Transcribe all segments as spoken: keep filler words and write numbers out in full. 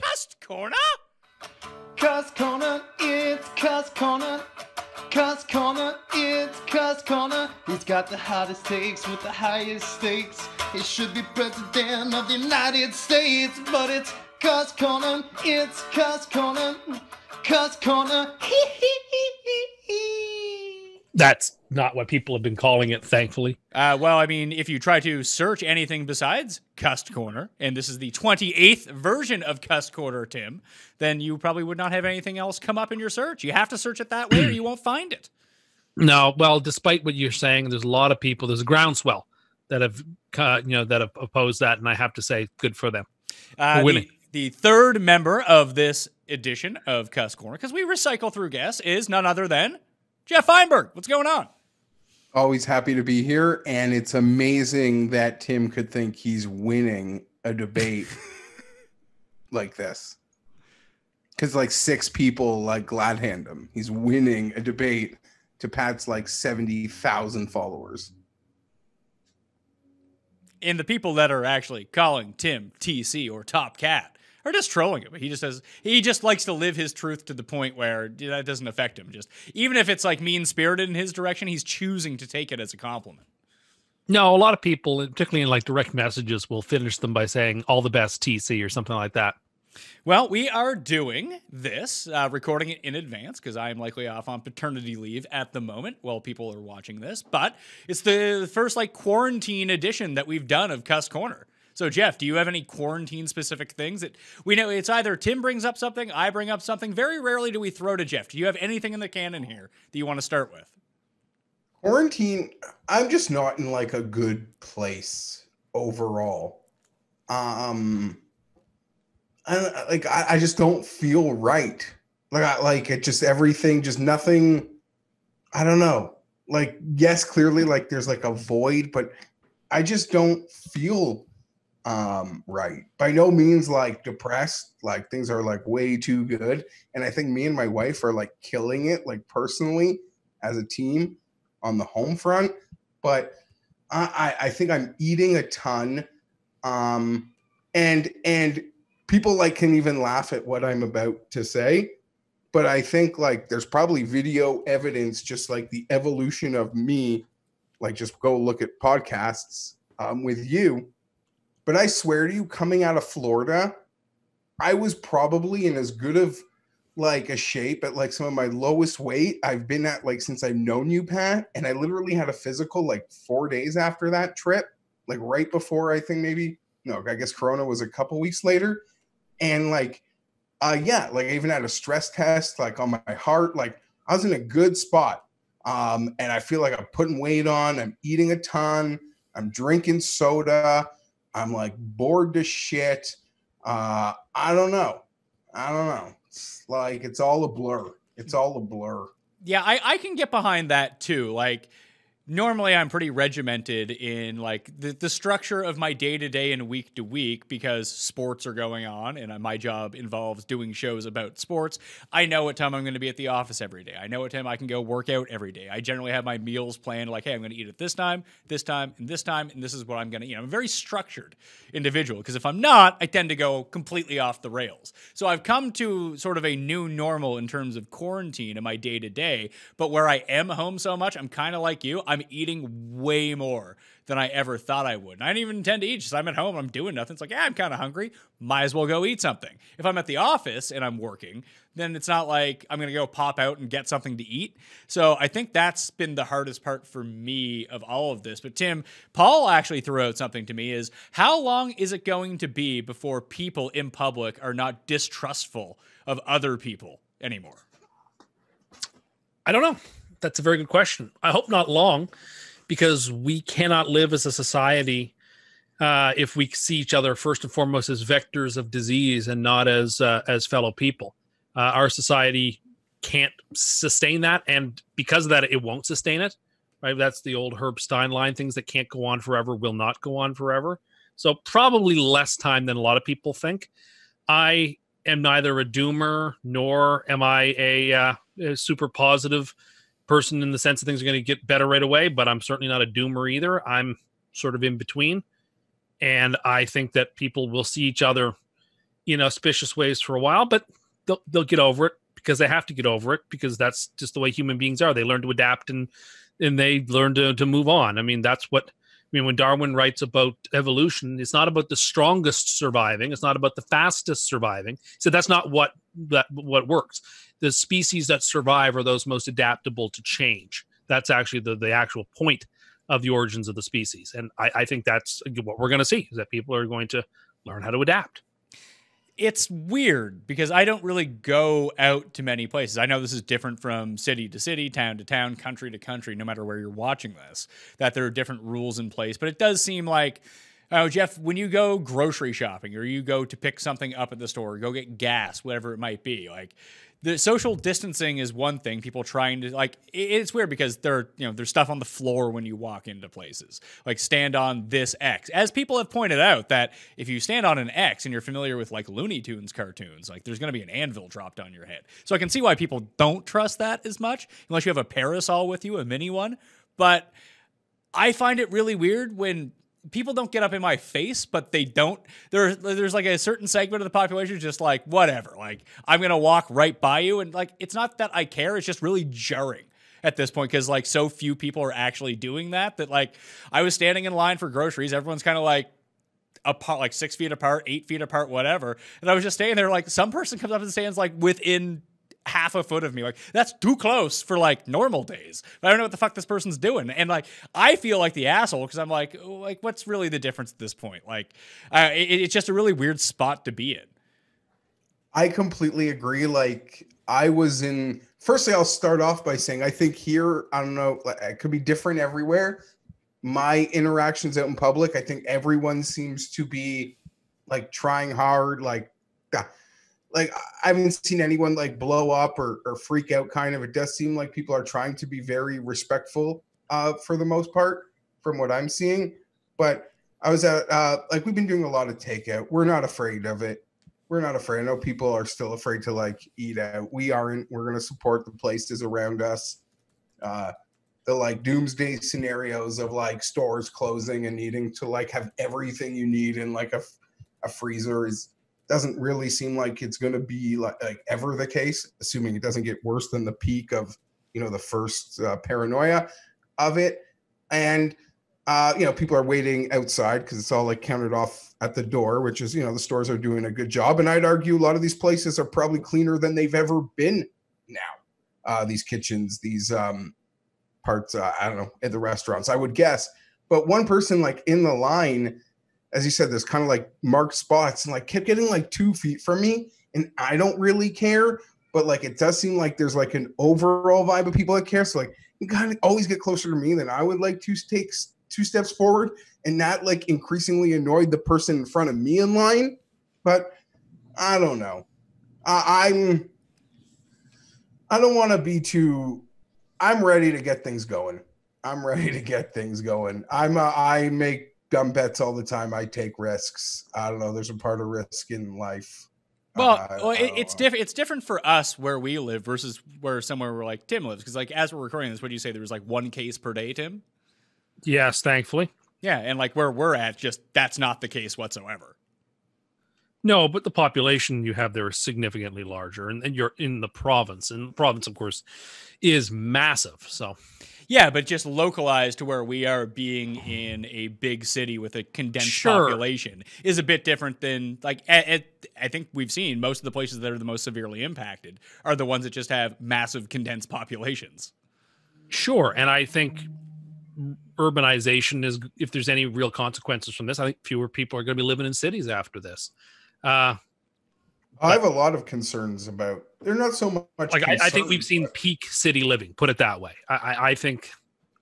Cust Corner? Cust Corner, it's Cust Corner. Cust Corner, it's Cust Corner. He's got the hottest takes with the highest stakes. He should be president of the United States, but it's Cust Corner, it's Cust Corner. Cust Corner, hee hee hee hee hee. That's not what people have been calling it, thankfully. Uh, well, I mean, if you try to search anything besides Cust Corner, and this is the twenty-eighth version of Cust Corner, Tim, then you probably would not have anything else come up in your search. You have to search it that way or you won't find it. No, well, despite what you're saying, there's a lot of people, there's a groundswell that have, uh, you know, that have opposed that, and I have to say, good for them. Uh, for winning. The The third member of this edition of Cust Corner, because we recycle through guests, is none other than Jeff Feinberg. What's going on? Always happy to be here, and it's amazing that Tim could think he's winning a debate like this. Because like six people like glad hand him. He's winning a debate to Pat's like seventy thousand followers. And the people that are actually calling Tim T C or Top Cat or just trolling him. He just says he just likes to live his truth to the point where that doesn't affect him. Just even if it's like mean-spirited in his direction, he's choosing to take it as a compliment. No, a lot of people, particularly in like direct messages, will finish them by saying all the best T C or something like that. Well, we are doing this, uh, recording it in advance because I am likely off on paternity leave at the moment while people are watching this. But it's the first like quarantine edition that we've done of Cust Corner. So, Jeff, do you have any quarantine-specific things that we know? It's either Tim brings up something, I bring up something. Very rarely do we throw to Jeff. Do you have anything in the canon here that you want to start with? Quarantine, I'm just not in, like, a good place overall. Um, I, like, I, I just don't feel right. Like, I, like, it just everything, just nothing. I don't know. Like, yes, clearly, like, there's, like, a void, but I just don't feel Um, right. By no means like depressed, like things are like way too good. And I think me and my wife are like killing it, like personally as a team on the home front. But I, I think I'm eating a ton. Um, and, and people like can even laugh at what I'm about to say. But I think like there's probably video evidence, just like the evolution of me, like just go look at podcasts um, with you. But I swear to you, coming out of Florida, I was probably in as good of like a shape at like some of my lowest weight I've been at like since I've known you, Pat. And I literally had a physical like four days after that trip, like right before I think maybe, no, I guess Corona was a couple weeks later. And like, uh, yeah, like I even had a stress test like on my heart. Like I was in a good spot. Um, and I feel like I'm putting weight on, I'm eating a ton, I'm drinking soda. I'm like bored to shit. Uh, I don't know. I don't know. It's like, it's all a blur. It's all a blur. Yeah, I, I can get behind that too. Like normally I'm pretty regimented in like the, the structure of my day to day and week to week because sports are going on and my job involves doing shows about sports. I know what time I'm going to be at the office every day. I know what time I can go work out every day. I generally have my meals planned like, hey, I'm going to eat at this time, this time, and this time, and this is what I'm going to eat. I'm a very structured individual because if I'm not, I tend to go completely off the rails. So I've come to sort of a new normal in terms of quarantine and my day to day, but where I am home so much, I'm kind of like you. I'm eating way more than I ever thought I would. And I didn't even intend to eat. Just I'm at home, I'm doing nothing. It's like, yeah, I'm kind of hungry. Might as well go eat something. If I'm at the office and I'm working, then it's not like I'm going to go pop out and get something to eat. So I think that's been the hardest part for me of all of this. But Tim, Paul actually threw out something to me is, how long is it going to be before people in public are not distrustful of other people anymore? I don't know. That's a very good question. I hope not long, because we cannot live as a society uh, if we see each other first and foremost as vectors of disease and not as uh, as fellow people. Uh, our society can't sustain that, and because of that, it won't sustain it. Right? That's the old Herb Stein line: "Things that can't go on forever will not go on forever." So probably less time than a lot of people think. I am neither a doomer nor am I a, uh, a super positive person in the sense that things are going to get better right away, but I'm certainly not a doomer either. I'm sort of in between. And I think that people will see each other you know, auspicious ways for a while, but they'll they'll get over it because they have to get over it because that's just the way human beings are. They learn to adapt and and they learn to, to move on. I mean, that's what, I mean, when Darwin writes about evolution, it's not about the strongest surviving. It's not about the fastest surviving. So that's not what that what works. The species that survive are those most adaptable to change. That's actually the, the actual point of the origins of the species. And I, I think that's what we're going to see, is that people are going to learn how to adapt. It's weird because I don't really go out to many places. I know this is different from city to city, town to town, country to country, no matter where you're watching this, that there are different rules in place. But it does seem like, oh, Jeff, when you go grocery shopping or you go to pick something up at the store, go get gas, whatever it might be, like the social distancing is one thing. People trying to, like, it's weird because there, you know, there's stuff on the floor when you walk into places. Like, stand on this X. As people have pointed out, that if you stand on an X and you're familiar with, like, Looney Tunes cartoons, like, there's going to be an anvil dropped on your head. So I can see why people don't trust that as much, unless you have a parasol with you, a mini one. But I find it really weird when people don't get up in my face, but they don't. There, there's like a certain segment of the population just like, whatever. Like, I'm going to walk right by you. And like, it's not that I care. It's just really jarring at this point because like so few people are actually doing that. That like, I was standing in line for groceries. Everyone's kind of like apart, like six feet apart, eight feet apart, whatever. And I was just staying there. Like, some person comes up and stands like within half a foot of me. Like, that's too close for like normal days, but I don't know what the fuck this person's doing. And like, I feel like the asshole because I'm like, oh, like, what's really the difference at this point? Like, uh, it, it's just a really weird spot to be in. I completely agree. Like, I was in, firstly, I'll start off by saying, I think here, I don't know, it could be different everywhere. My interactions out in public, I think everyone seems to be like trying hard, like, ah. Like, I haven't seen anyone like blow up or, or freak out kind of. It does seem like people are trying to be very respectful uh, for the most part from what I'm seeing. But I was at, uh, like, we've been doing a lot of takeout. We're not afraid of it. We're not afraid. I know people are still afraid to like eat out. We aren't. We're going to support the places around us. Uh, the like doomsday scenarios of like stores closing and needing to like have everything you need in like a, a freezer is doesn't really seem like it's going to be like, like ever the case, assuming it doesn't get worse than the peak of, you know, the first uh, paranoia of it. And, uh, you know, people are waiting outside because it's all like counted off at the door, which is, you know, the stores are doing a good job. And I'd argue a lot of these places are probably cleaner than they've ever been now. Uh, these kitchens, these um, parts, uh, I don't know, at the restaurants, I would guess. But one person like in the line, as you said, there's kind of like marked spots and like kept getting like two feet from me. And I don't really care, but like, it does seem like there's like an overall vibe of people that care. So like, you kind of always get closer to me than I would like to take two steps forward. And that like increasingly annoyed the person in front of me in line. But I don't know. I, I'm, I don't want to be too, I'm ready to get things going. I'm ready to get things going. I'm a, I make, dumb bets all the time. I take risks. I don't know. There's a part of risk in life. Well, uh, well it, it's different. It's different for us where we live versus where somewhere where like Tim lives. Because like as we're recording this, what do you say? There was like one case per day, Tim. Yes, thankfully. Yeah, and like where we're at, just that's not the case whatsoever. No, but the population you have there is significantly larger, and, and you're in the province, and the province, of course, is massive. So. Yeah, but just localized to where we are being in a big city with a condensed sure. population is a bit different than, like, at, at, I think we've seen most of the places that are the most severely impacted are the ones that just have massive condensed populations. Sure, and I think urbanization is, if there's any real consequences from this, I think fewer people are going to be living in cities after this. Uh, I have a lot of concerns about. They're not so much. Like I, I think we've seen peak city living. Put it that way. I, I, I think.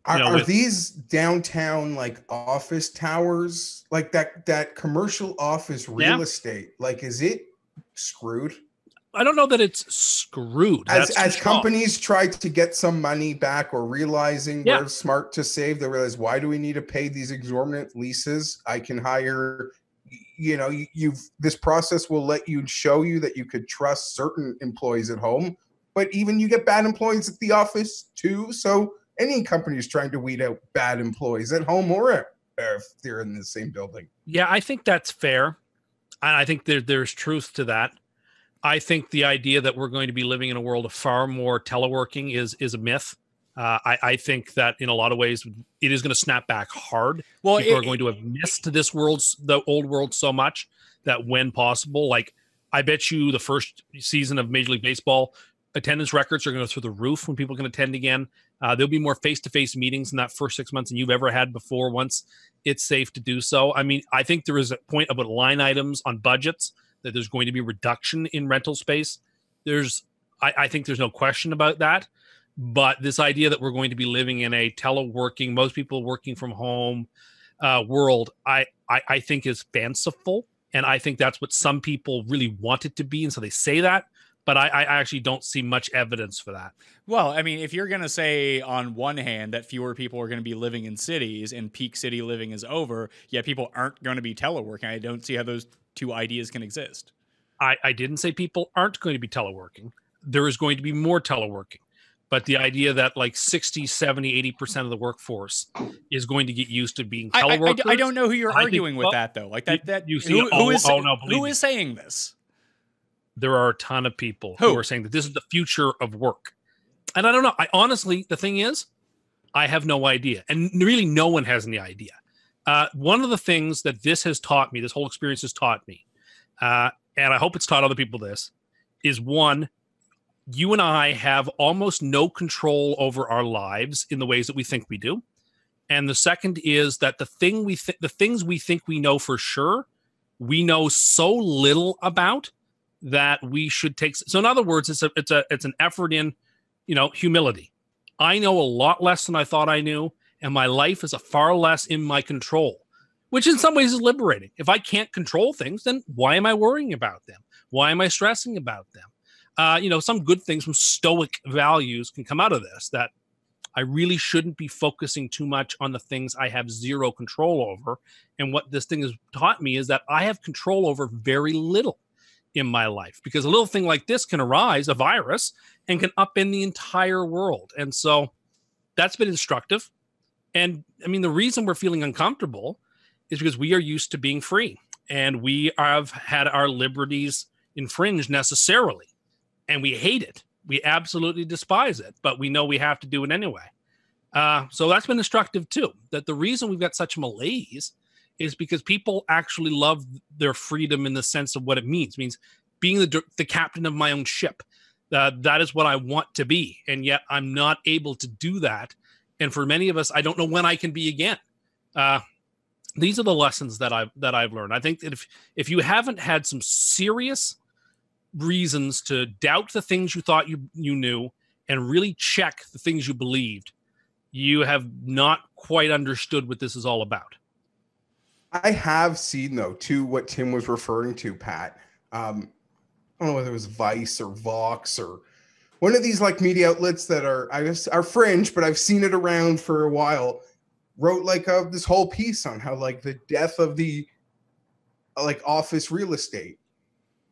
Are, know, are with, these downtown like office towers, like that that commercial office real yeah. estate? Like, is it screwed? I don't know that it's screwed. As, as companies try to get some money back or realizing yeah. they're smart to save, they realize, why do we need to pay these exorbitant leases? I can hire. You know, you, you've this process will let you show you that you could trust certain employees at home, but even you get bad employees at the office too. So any company is trying to weed out bad employees at home or if they're in the same building. Yeah, I think that's fair. And I think there, there's truth to that. I think the idea that we're going to be living in a world of far more teleworking is is a myth. Uh, I, I think that in a lot of ways, it is going to snap back hard. Well, people it, are going to have missed this world, the old world, so much that when possible, like I bet you the first season of Major League Baseball, attendance records are going to go through the roof when people can attend again. Uh, there'll be more face-to-face meetings in that first six months than you've ever had before once it's safe to do so. I mean, I think there is a point about line items on budgets that there's going to be reduction in rental space. There's, I, I think there's no question about that. But this idea that we're going to be living in a teleworking, most people working from home uh, world, I, I, I think is fanciful. And I think that's what some people really want it to be. And so they say that. But I, I actually don't see much evidence for that. Well, I mean, if you're going to say on one hand that fewer people are going to be living in cities and peak city living is over, yet people aren't going to be teleworking, I don't see how those two ideas can exist. I, I didn't say people aren't going to be teleworking. There is going to be more teleworking. But the idea that like sixty, seventy, eighty percent of the workforce is going to get used to being teleworkers. I, I, I don't know who you're arguing think, with well, that, though. Like that, that you see, who, oh, who, is, oh, no, who me. is saying this? There are a ton of people who? who are saying that this is the future of work. And I don't know. I honestly, the thing is, I have no idea. And really no one has any idea. Uh, one of the things that this has taught me, this whole experience has taught me, uh, and I hope it's taught other people this, is one, you and I have almost no control over our lives in the ways that we think we do. And the second is that the thing we th- the things we think we know for sure, we know so little about that we should take. So in other words, it's a, it's a, it's an effort in, you know, humility. I know a lot less than I thought I knew. And my life is a far less in my control, which in some ways is liberating. If I can't control things, then why am I worrying about them? Why am I stressing about them? Uh, you know, some good things from stoic values can come out of this, that I really shouldn't be focusing too much on the things I have zero control over. And what this thing has taught me is that I have control over very little in my life, because a little thing like this can arise, a virus, and can upend the entire world. And so that's been instructive. And I mean, the reason we're feeling uncomfortable is because we are used to being free and we have had our liberties infringed necessarily. And we hate it. We absolutely despise it, but we know we have to do it anyway. Uh, so that's been instructive too, that the reason we've got such malaise is because people actually love their freedom in the sense of what it means. It means being the, the captain of my own ship. Uh, that is what I want to be. And yet I'm not able to do that. And for many of us, I don't know when I can be again. Uh, these are the lessons that I've, that I've learned. I think that if, if you haven't had some serious reasons to doubt the things you thought you, you knew and really check the things you believed, you have not quite understood what this is all about. I have seen, though, to what Tim was referring to, Pat. Um, I don't know whether it was Vice or Vox or one of these like media outlets that are I guess are fringe, but I've seen it around for a while. Wrote like a, this whole piece on how like the death of the like office real estate,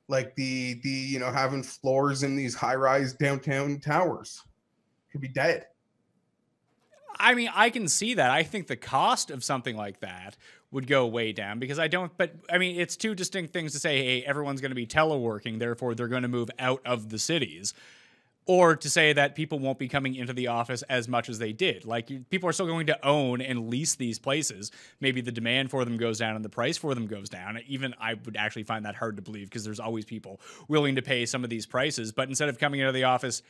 like the the you know having floors in these high rise downtown towers could be dead. I mean, I can see that. I think the cost of something like that would go way down because I don't, but I mean, it's two distinct things to say, hey, everyone's going to be teleworking, therefore they're going to move out of the cities, or to say that people won't be coming into the office as much as they did. Like you, people are still going to own and lease these places. Maybe the demand for them goes down and the price for them goes down. Even I would actually find that hard to believe because there's always people willing to pay some of these prices, but instead of coming into the office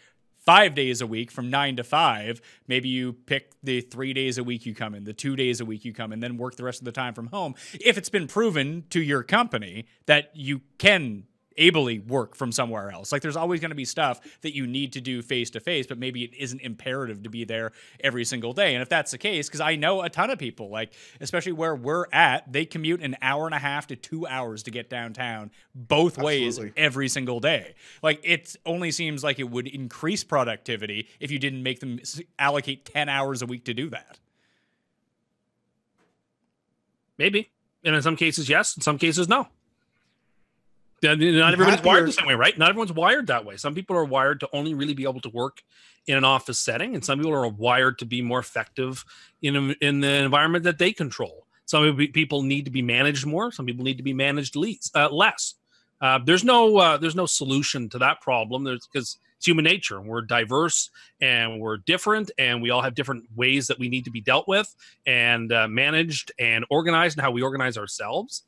five days a week from nine to five, maybe you pick the three days a week you come in, the two days a week you come in, then work the rest of the time from home. If it's been proven to your company that you can ably work from somewhere else. Like there's always going to be stuff that you need to do face to face, but maybe it isn't imperative to be there every single day. And if that's the case, because I know a ton of people, like especially where we're at, they commute an hour and a half to two hours to get downtown both ways Absolutely. every single day. Like it only seems like it would increase productivity if you didn't make them allocate ten hours a week to do that. Maybe. And in some cases, yes. In some cases, no. Not everybody's happier. wired the same way, right? Not everyone's wired that way. Some people are wired to only really be able to work in an office setting, and some people are wired to be more effective in, a, in the environment that they control. Some people need to be managed more. Some people need to be managed least, uh, less. Uh, there's no uh, there's no solution to that problem. There's because it's human nature. We're diverse and we're different, and we all have different ways that we need to be dealt with and uh, managed and organized, and how we organize ourselves.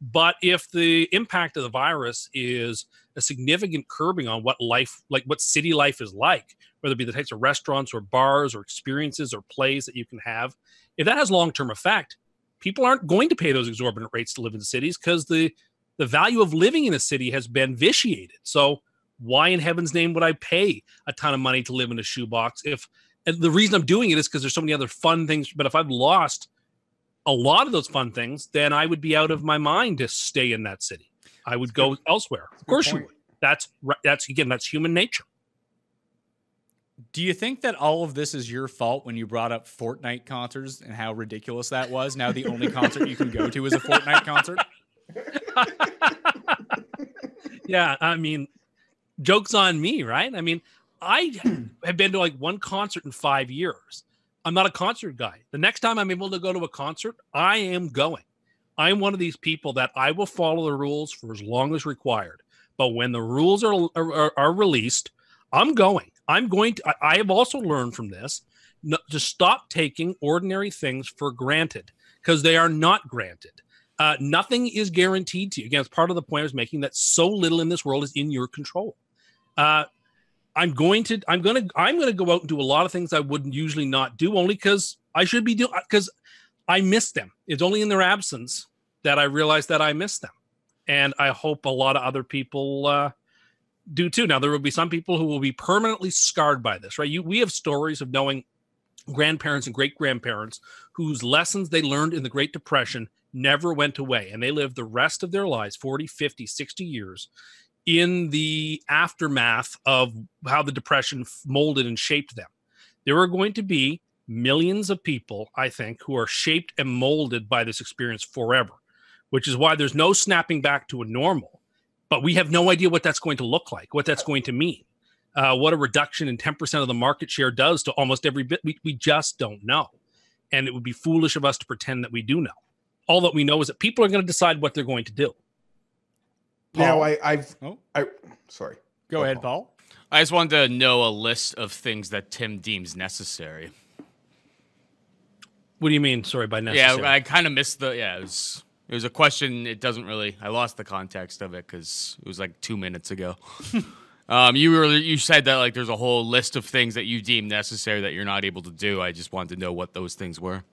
But if the impact of the virus is a significant curbing on what life, like what city life is like, whether it be the types of restaurants or bars or experiences or plays that you can have, if that has long-term effect, people aren't going to pay those exorbitant rates to live in cities because the, the value of living in a city has been vitiated. So why in heaven's name would I pay a ton of money to live in a shoebox? If, and the reason I'm doing it is because there's so many other fun things, but if I've lost a lot of those fun things, then I would be out of my mind to stay in that city. I would go elsewhere. Of course you would. That's, that's again, that's human nature. Do you think that all of this is your fault when you brought up Fortnite concerts and how ridiculous that was? Now the only concert you can go to is a Fortnite concert? Yeah, I mean, joke's on me, right? I mean, I have been to like one concert in five years. I'm not a concert guy. The next time I'm able to go to a concert, I am going. I'm one of these people that I will follow the rules for as long as required. But when the rules are are, are released, I'm going. I'm going to, I have also learned from this no, to stop taking ordinary things for granted because they are not granted. Uh, nothing is guaranteed to you. Again, it's part of the point I was making that so little in this world is in your control. Uh, I'm going to, I'm going to, I'm going to go out and do a lot of things I wouldn't usually not do only because I should be doing, because I miss them. It's only in their absence that I realize that I miss them. And I hope a lot of other people, uh, do too. Now there will be some people who will be permanently scarred by this, right? You, we have stories of knowing grandparents and great-grandparents whose lessons they learned in the Great Depression never went away. And they lived the rest of their lives, forty, fifty, sixty years in the aftermath of how the Depression molded and shaped them. There are going to be millions of people, I think, who are shaped and molded by this experience forever, which is why there's no snapping back to a normal. But we have no idea what that's going to look like, what that's going to mean, uh, what a reduction in ten percent of the market share does to almost every bit. We, we just don't know. And it would be foolish of us to pretend that we do know. All that we know is that people are going to decide what they're going to do. Paul? Now, I, I've, oh. I, sorry. Go, Go ahead, Paul. Paul. I just wanted to know a list of things that Tim deems necessary. What do you mean, sorry, by necessary? Yeah, I kind of missed the, yeah, it was... It was a question. It doesn't really. I lost the context of it because it was like two minutes ago. um, you were you said that like there's a whole list of things that you deem necessary that you're not able to do. I just wanted to know what those things were.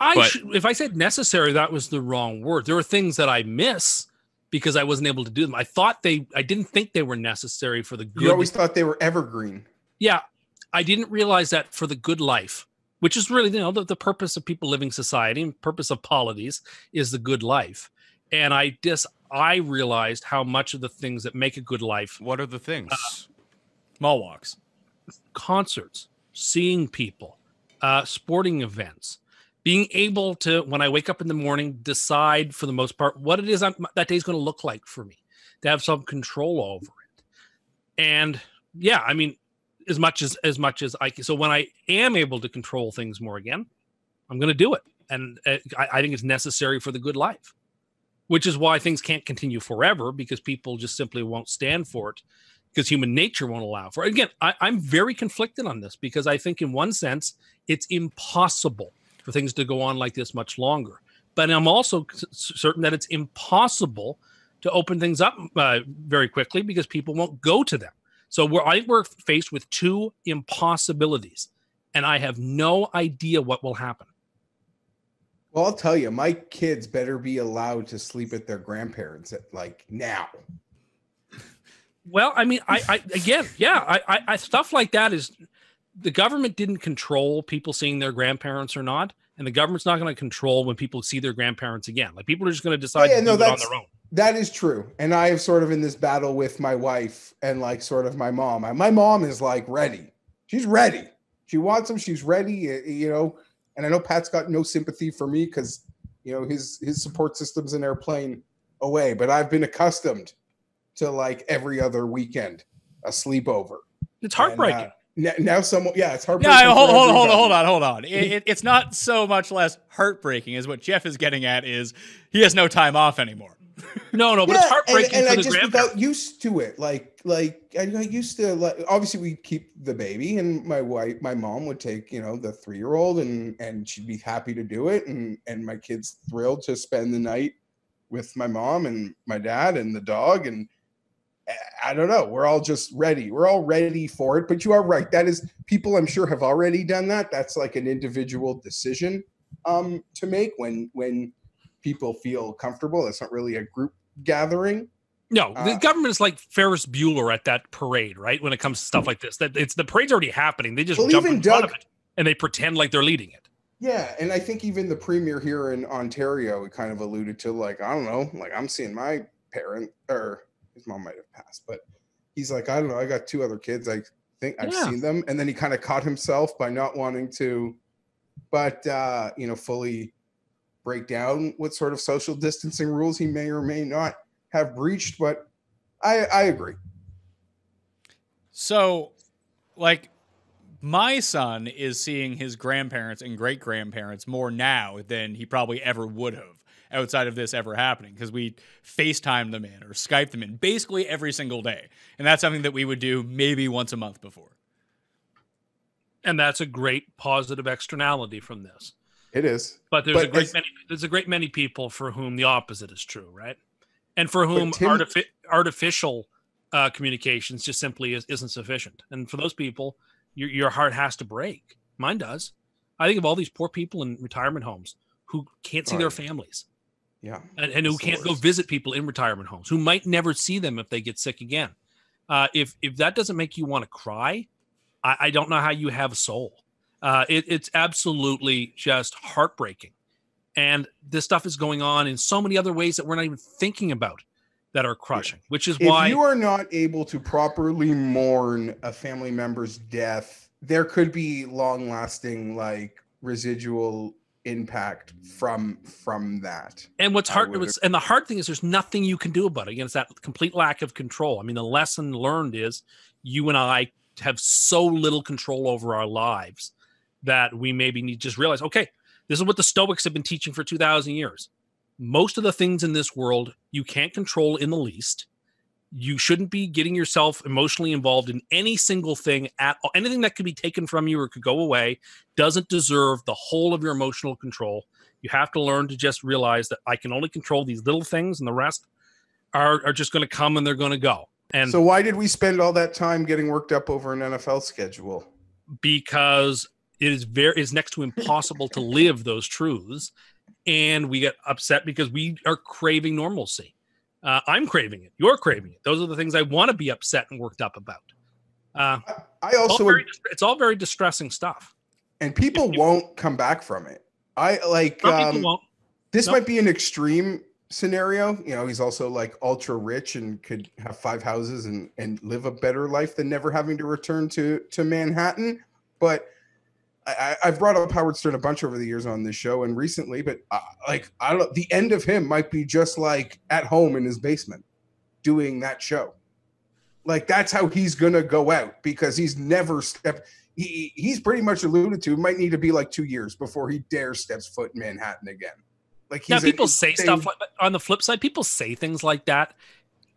I but, sh if I said necessary, that was the wrong word. There were things that I miss because I wasn't able to do them. I thought they. I didn't think they were necessary for the good. You always thought they were evergreen. Yeah, I didn't realize that for the good life. Which is really, you know, the, the purpose of people living society and purpose of polities is the good life. And I just, I realized how much of the things that make a good life. What are the things? Uh, Mall walks. Concerts, seeing people, uh, sporting events, being able to, when I wake up in the morning, decide for the most part what it is I'm, that day's going to look like for me, to have some control over it. And yeah, I mean, as much as, as much as I can. So when I am able to control things more again, I'm going to do it. And uh, I, I think it's necessary for the good life, which is why things can't continue forever because people just simply won't stand for it because human nature won't allow for it. Again, I, I'm very conflicted on this because I think in one sense, it's impossible for things to go on like this much longer. But I'm also certain that it's impossible to open things up uh, very quickly because people won't go to them. So we're, I think we're faced with two impossibilities, and I have no idea what will happen. Well, I'll tell you, my kids better be allowed to sleep at their grandparents at like now. Well, I mean, I, I again, yeah, I, I, I stuff like that is the government didn't control people seeing their grandparents or not, and the government's not going to control when people see their grandparents again. Like people are just going to decide oh, yeah, to no, do it on their own. That is true. And I have sort of in this battle with my wife and like sort of my mom. My mom is like ready. She's ready. She wants them. She's ready, you know, and I know Pat's got no sympathy for me because, you know, his, his support system's an airplane away, but I've been accustomed to like every other weekend, a sleepover. It's heartbreaking. And, uh, Now, now someone, yeah, it's heartbreaking. No, hold, hold, hold, hold on, hold on. It, it, it's not so much less heartbreaking as what Jeff is getting at is he has no time off anymore. No, no, but yeah, it's heartbreaking. And, and for I the just got used to it. Like, like I got used to, like, obviously we keep the baby, and my wife, my mom would take, you know, the three-year-old, and and she'd be happy to do it, and and my kid's thrilled to spend the night with my mom and my dad and the dog, and I don't know. We're all just ready. We're all ready for it. But you are right. That is, people I'm sure have already done that. That's like an individual decision um, to make when when people feel comfortable. It's not really a group gathering. No, the uh, government is like Ferris Bueller at that parade, right? When it comes to stuff like this, that it's the parade's already happening. They just well, jump in Doug, front of it and they pretend like they're leading it. Yeah, and I think even the premier here in Ontario, it kind of alluded to, like, I don't know, like I'm seeing my parent or. His mom might have passed, but he's like, I don't know, I got two other kids. I think I've yeah. seen them. And then he kind of caught himself by not wanting to, but, uh, you know, fully break down what sort of social distancing rules he may or may not have breached. But I, I agree. So, like, my son is seeing his grandparents and great grandparents more now than he probably ever would have outside of this ever happening, because we FaceTime them in or Skype them in basically every single day. And that's something that we would do maybe once a month before. And that's a great positive externality from this. It is. But there's, but a, great many, there's a great many people for whom the opposite is true, right? And for whom Tim, artifi artificial uh, communications just simply is, isn't sufficient. And for those people, your, your heart has to break. Mine does. I think of all these poor people in retirement homes who can't see oh, their families. Yeah, and, and who can't go visit people in retirement homes, who might never see them if they get sick again. Uh, if if that doesn't make you want to cry, I, I don't know how you have a soul. Uh, it, it's absolutely just heartbreaking. And this stuff is going on in so many other ways that we're not even thinking about that are crushing, yeah. which is if why... If you are not able to properly mourn a family member's death, there could be long-lasting, like, residual impact from from that. And what's hard was, and the hard thing is there's nothing you can do about it. Again, it's that complete lack of control. I mean, the lesson learned is you and I have so little control over our lives that we maybe need to just realize, okay, this is what the Stoics have been teaching for two thousand years. Most of the things in this world you can't control in the least. You shouldn't be getting yourself emotionally involved in any single thing at all. Anything that could be taken from you or could go away doesn't deserve the whole of your emotional control. You have to learn to just realize that I can only control these little things, and the rest are, are just going to come and they're going to go. And so why did we spend all that time getting worked up over an N F L schedule? Because it is very, it's next to impossible to live those truths. And we get upset because we are craving normalcy. Uh, I'm craving it. You're craving it. Those are the things I want to be upset and worked up about. Uh, I also, all very, it's all very distressing stuff. And people if, won't come back from it. I like, um, won't. this nope. might be an extreme scenario. You know, he's also like ultra rich and could have five houses and, and live a better life than never having to return to, to Manhattan. But I, I've brought up Howard Stern a bunch over the years on this show and recently, but I, like I don't, the end of him might be just like at home in his basement doing that show. Like that's how he's gonna go out, because he's never stepped. He he's pretty much alluded to. It might need to be like two years before he dare steps foot in Manhattan again. Like he's now, people a, say stuff like, on the flip side. People say things like that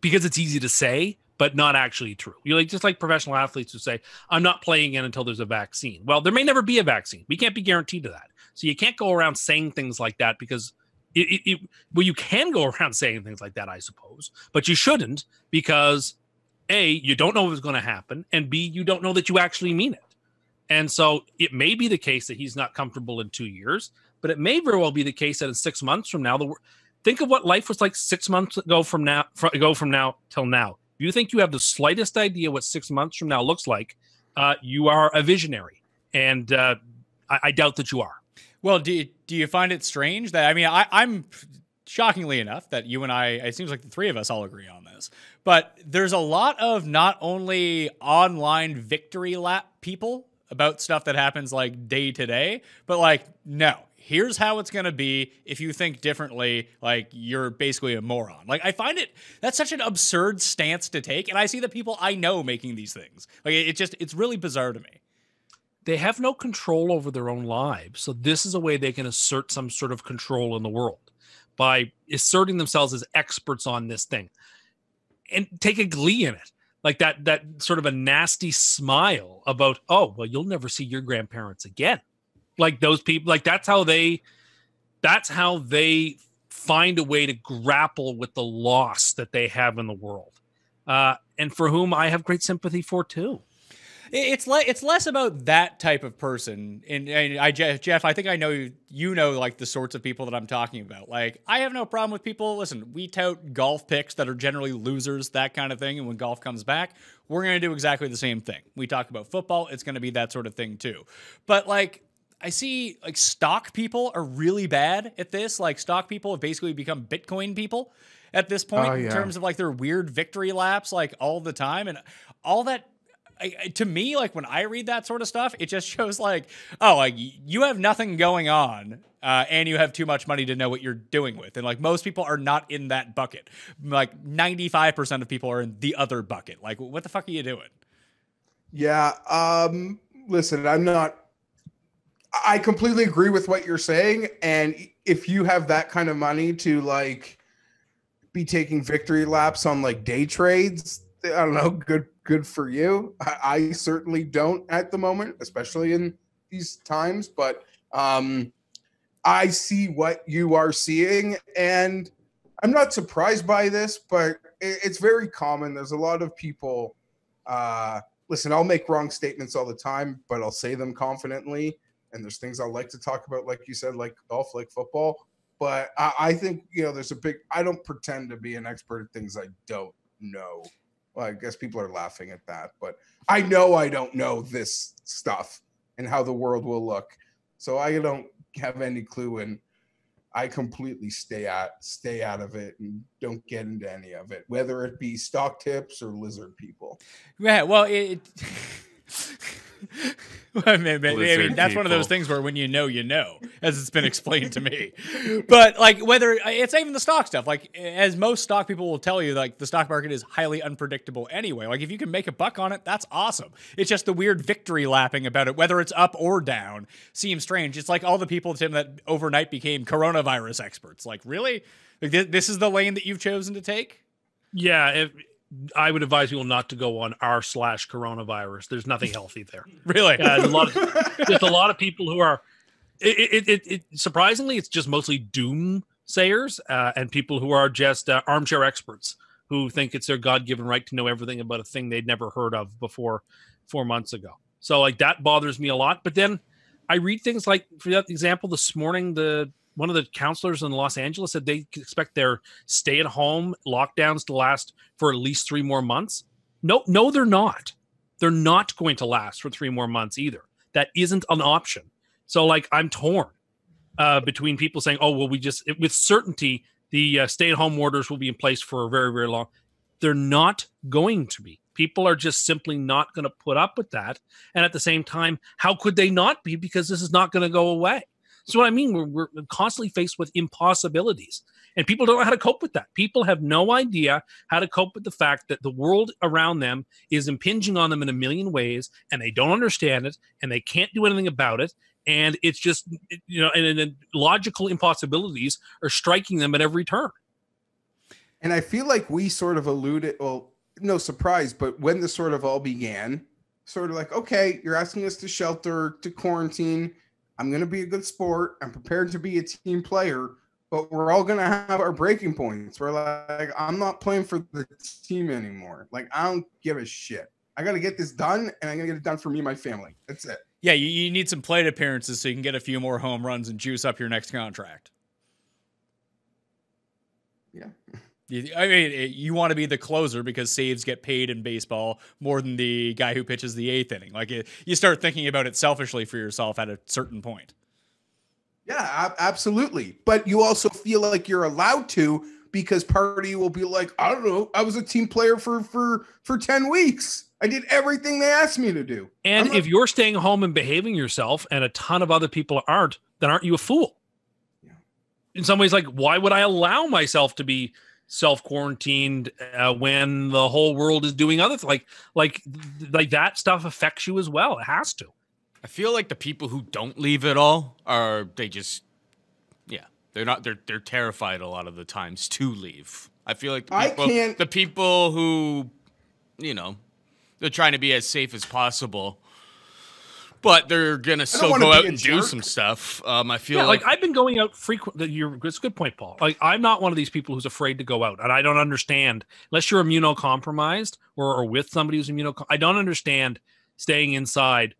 because it's easy to say, but not actually true. You're like, just like professional athletes who say, I'm not playing in until there's a vaccine. Well, there may never be a vaccine. We can't be guaranteed to that. So you can't go around saying things like that because it, it, it well, you can go around saying things like that, I suppose, but you shouldn't, because A, you don't know what's going to happen, and B, you don't know that you actually mean it. And so it may be the case that he's not comfortable in two years, but it may very well be the case that in six months from now, the think of what life was like six months ago from now, from, go from now till now. You think you have the slightest idea what six months from now looks like, uh, you are a visionary. And uh, I, I doubt that you are. Well, do, do you find it strange that, I mean, I, I'm shockingly enough that you and I, it seems like the three of us all agree on this, but there's a lot of not only online victory lap people about stuff that happens like day to day, but like, no, here's how it's going to be. If you think differently, like, you're basically a moron. Like, I find it, that's such an absurd stance to take. And I see the people I know making these things. Like, it just, it's really bizarre to me. They have no control over their own lives. So this is a way they can assert some sort of control in the world by asserting themselves as experts on this thing and take a glee in it. Like that, that sort of a nasty smile about, oh, well, you'll never see your grandparents again. Like those people, like that's how they, that's how they find a way to grapple with the loss that they have in the world. Uh, and for whom I have great sympathy for too. It's le it's less about that type of person, and, and I Jeff, I think I know you, you know like the sorts of people that I'm talking about. Like, I have no problem with people. Listen, we tout golf picks that are generally losers, that kind of thing, and when golf comes back, we're going to do exactly the same thing. We talk about football, it's going to be that sort of thing too. But like, I see like stock people are really bad at this. Like, stock people have basically become Bitcoin people at this point oh, yeah. in terms of like their weird victory laps, like all the time, and all that. I, to me, like when I read that sort of stuff, it just shows like, oh, like you have nothing going on uh, and you have too much money to know what you're doing with. And like most people are not in that bucket. Like ninety-five percent of people are in the other bucket. Like, what the fuck are you doing? Yeah. Um, listen, I'm not, I completely agree with what you're saying. And if you have that kind of money to like be taking victory laps on like day trades, I don't know, good good for you. I, I certainly don't at the moment, especially in these times, but um, I see what you are seeing, and I'm not surprised by this, but it, it's very common. There's a lot of people, uh, listen, I'll make wrong statements all the time, but I'll say them confidently, and there's things I like to talk about, like you said, like golf, like football, but I, I think, you know, there's a big, I don't pretend to be an expert at things I don't know. Well, I guess people are laughing at that, but I know I don't know this stuff and how the world will look. So I don't have any clue, and I completely stay out, stay out of it and don't get into any of it, whether it be stock tips or lizard people. Yeah, well, it... I mean, maybe that's one of those things where when you know, you know, as it's been explained to me. But like, whether it's even the stock stuff, like as most stock people will tell you, like the stock market is highly unpredictable anyway. Like if you can make a buck on it, that's awesome. It's just the weird victory lapping about it, whether it's up or down, seems strange. It's like all the people, Tim, that overnight became coronavirus experts. Like, really? Like th this is the lane that you've chosen to take? Yeah. It I would advise people not to go on r slash coronavirus. There's nothing healthy there. Really? Uh, there's, a lot of, there's a lot of people who are, it, it, it, it, surprisingly, it's just mostly doom sayers uh, and people who are just uh, armchair experts who think it's their God-given right to know everything about a thing they'd never heard of before four months ago. So like that bothers me a lot. But then I read things like, for example, this morning, the one of the counselors in Los Angeles said they expect their stay-at-home lockdowns to last for at least three more months. No, no, they're not. They're not going to last for three more months either. That isn't an option. So, like, I'm torn uh, between people saying, oh, well, we just, it, with certainty, the uh, stay-at-home orders will be in place for a very, very long. They're not going to be. People are just simply not going to put up with that. And at the same time, how could they not be? Because this is not going to go away. So what I mean, we're, we're constantly faced with impossibilities, and people don't know how to cope with that. People have no idea how to cope with the fact that the world around them is impinging on them in a million ways, and they don't understand it, and they can't do anything about it. And it's just, you know, and, and logical impossibilities are striking them at every turn. And I feel like we sort of alluded, well, no surprise, but when this sort of all began, sort of like, okay, you're asking us to shelter, to quarantine. I'm going to be a good sport. I'm prepared to be a team player, but we're all going to have our breaking points. We're like, I'm not playing for the team anymore. Like, I don't give a shit. I got to get this done, and I'm going to get it done for me and my family. That's it. Yeah, you, you need some plate appearances so you can get a few more home runs and juice up your next contract. Yeah. I mean, you want to be the closer because saves get paid in baseball more than the guy who pitches the eighth inning. Like, it, you start thinking about it selfishly for yourself at a certain point. Yeah, absolutely. But you also feel like you're allowed to, because part of you will be like, I don't know, I was a team player for for for ten weeks. I did everything they asked me to do. And if you're staying home and behaving yourself and a ton of other people aren't, then aren't you a fool? Yeah. In some ways, like, why would I allow myself to be self-quarantined uh, when the whole world is doing other things? Like, like, like that stuff affects you as well. It has to. I feel like the people who don't leave at all are, they just, yeah, they're not, they're, they're terrified a lot of the times to leave. I feel like the people, I can't. the people who, you know, they're trying to be as safe as possible, but they're going to still go out and jerk. do some stuff. Um, I feel yeah, like, like I've been going out frequently. You're, it's a good point, Paul. Like, I'm not one of these people who's afraid to go out, and I don't understand, unless you're immunocompromised or, or with somebody who's immunocompromised. I don't understand staying inside,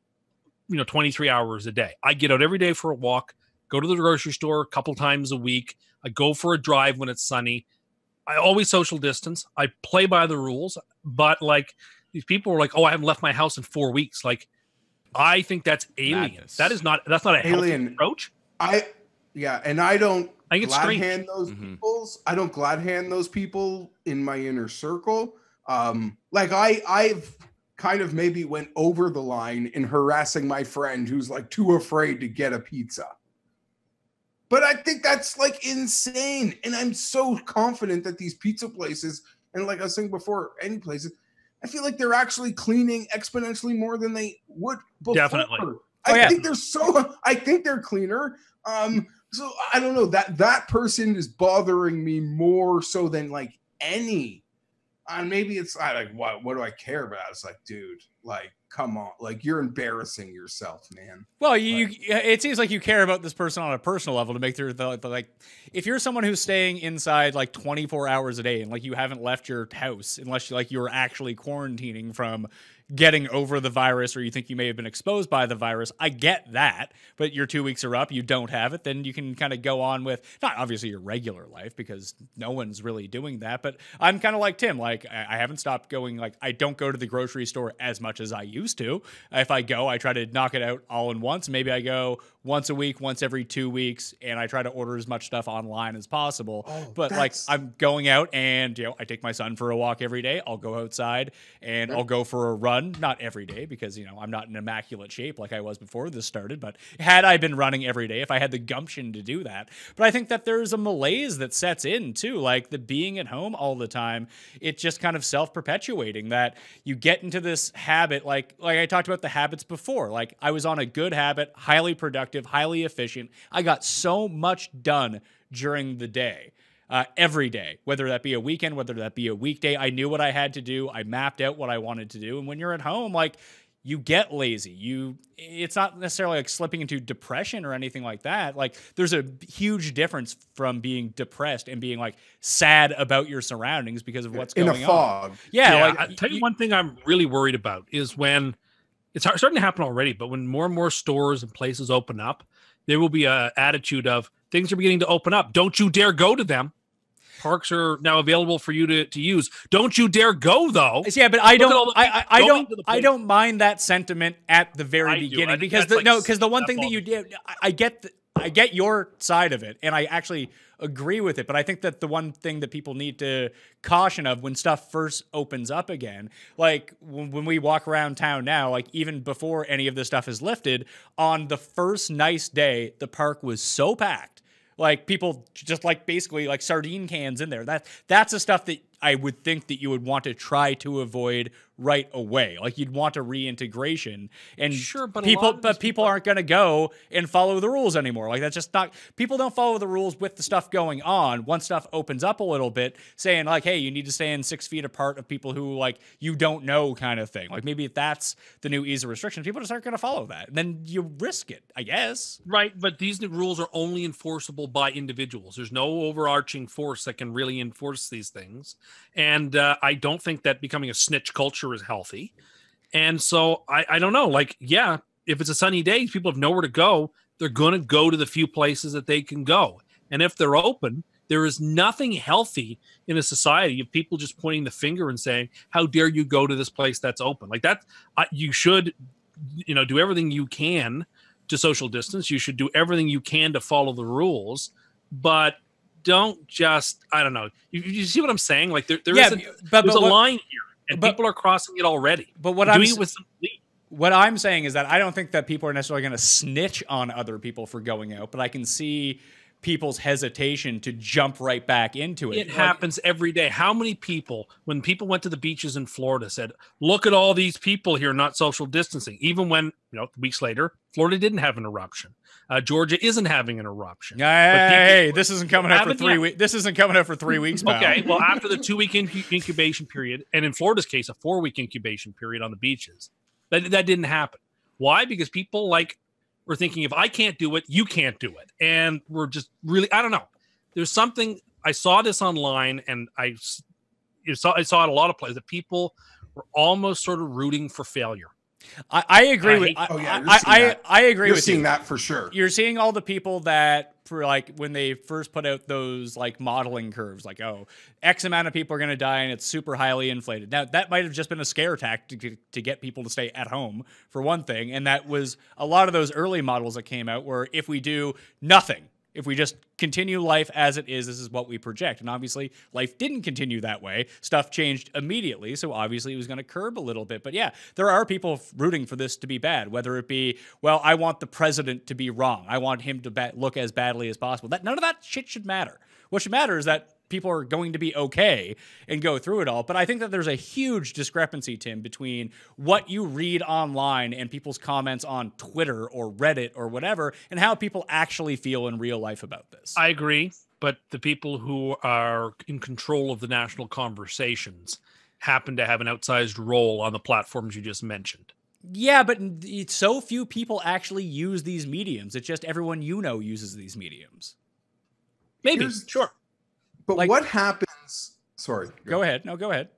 you know, twenty-three hours a day. I get out every day for a walk, go to the grocery store a couple times a week. I go for a drive when it's sunny. I always social distance. I play by the rules, but like these people are like, oh, I haven't left my house in four weeks. Like, I think that's alien. Madness. That is not, that's not a alien healthy approach. I, yeah. And I don't I glad hand those mm-hmm. peoples. I don't glad hand those people in my inner circle. Um, like I, I've kind of maybe went over the line in harassing my friend who's like too afraid to get a pizza. But I think that's like insane. And I'm so confident that these pizza places, and like I was saying before, any places, I feel like they're actually cleaning exponentially more than they would before. Definitely. Oh, I yeah. think they're so, I think they're cleaner. Um, so I don't know, that that person is bothering me more so than like any, and uh, maybe it's I, like, what, what do I care about? It's like, dude, like, come on, like, you're embarrassing yourself, man. Well, you, like, you it seems like you care about this person on a personal level to make their, the, the, like, if you're someone who's staying inside like twenty-four hours a day and like you haven't left your house unless you like you're actually quarantining from getting over the virus or you think you may have been exposed by the virus, I get that, but your two weeks are up, you don't have it, then you can kind of go on with, not obviously your regular life because no one's really doing that, but I'm kind of like Tim, like, I haven't stopped going, like, I don't go to the grocery store as much as I used used to. If I go, I try to knock it out all in once. Maybe I go once a week, once every two weeks, and I try to order as much stuff online as possible. Oh, but like I'm going out and, you know, I take my son for a walk every day. I'll go outside and I'll go for a run. Not every day because, you know, I'm not in immaculate shape like I was before this started, but had I been running every day, if I had the gumption to do that. But I think that there's a malaise that sets in too, like the being at home all the time. It's just kind of self-perpetuating that you get into this habit, like, Like I talked about the habits before, like I was on a good habit, highly productive, highly efficient. I got so much done during the day, uh, every day, whether that be a weekend, whether that be a weekday. I knew what I had to do. I mapped out what I wanted to do. And when you're at home, like you get lazy. You, it's not necessarily like slipping into depression or anything like that. Like there's a huge difference from being depressed and being like sad about your surroundings because of what's in going a fog. on. Yeah, yeah. Like, I'll tell you, you one thing I'm really worried about is when it's starting to happen already, but when more and more stores and places open up, there will be a attitude of things are beginning to open up. Don't you dare go to them. Parks are now available for you to, to use. Don't you dare go though. Yeah, but I don't I, I, I don't I don't mind that sentiment at the very I beginning because the, like no because the one thing that you did I get the, I get your side of it and I actually agree with it, but I think that the one thing that people need to caution of when stuff first opens up again, like when, when we walk around town now, like even before any of this stuff is lifted, on the first nice day the park was so packed. Like people just like basically like sardine cans in there. That that's the stuff that I would think that you would want to try to avoid right away. Like you'd want a reintegration and sure, but people, but people, people aren't going to go and follow the rules anymore. Like that's just not, people don't follow the rules with the stuff going on. Once stuff opens up a little bit saying like, hey, you need to stay in six feet apart of people who like, you don't know kind of thing. Like maybe if that's the new ease of restriction, people just aren't going to follow that. And then you risk it, I guess. Right. But these new rules are only enforceable by individuals. There's no overarching force that can really enforce these things. And uh, I don't think that becoming a snitch culture is healthy. And so I, I don't know. Like, yeah, if it's a sunny day, people have nowhere to go. They're going to go to the few places that they can go. And if they're open, there is nothing healthy in a society of people just pointing the finger and saying, how dare you go to this place that's open? Like that, uh, you should, you know, do everything you can to social distance. You should do everything you can to follow the rules. But don't just, I don't know. You, you see what I'm saying? Like there, there yeah, is a, but, but there's a what, line here, and but, people are crossing it already. But what I'm doing with some what I'm saying is that I don't think that people are necessarily going to snitch on other people for going out, but I can see people's hesitation to jump right back into it. It like, happens every day. How many people, when people went to the beaches in Florida, said, look at all these people here not social distancing, even when, you know, weeks later, Florida didn't have an eruption. Uh, Georgia isn't having an eruption. Hey, people, hey this isn't coming up for three weeks. This isn't coming up for three weeks, pal. Okay, well, after the two-week inc incubation period, and in Florida's case, a four-week incubation period on the beaches, That, that didn't happen. Why? Because people like were thinking, if I can't do it, you can't do it. And we're just really, I don't know. There's something, I saw this online and I saw, I saw it a lot of places that people were almost sort of rooting for failure. I, I agree I with I, oh, yeah, I, I, I agree you're with seeing you. That for sure. You're seeing all the people that for like when they first put out those like modeling curves, like, oh, X amount of people are going to die and it's super highly inflated. Now, that might have just been a scare tactic to, to get people to stay at home for one thing. And that was a lot of those early models that came out where if we do nothing, if we just continue life as it is, this is what we project. And obviously, life didn't continue that way. Stuff changed immediately, so obviously it was going to curb a little bit. But yeah, there are people rooting for this to be bad, whether it be, well, I want the president to be wrong. I want him to ba- look as badly as possible. That, none of that shit should matter. What should matter is that people are going to be okay and go through it all. But I think that there's a huge discrepancy, Tim, between what you read online and people's comments on Twitter or Reddit or whatever, and how people actually feel in real life about this. I agree, but the people who are in control of the national conversations happen to have an outsized role on the platforms you just mentioned. Yeah, but it's so few people actually use these mediums. It's just everyone you know uses these mediums. Maybe, Here's sure. But like, what happens? Sorry. Go, go ahead. ahead. No, go ahead.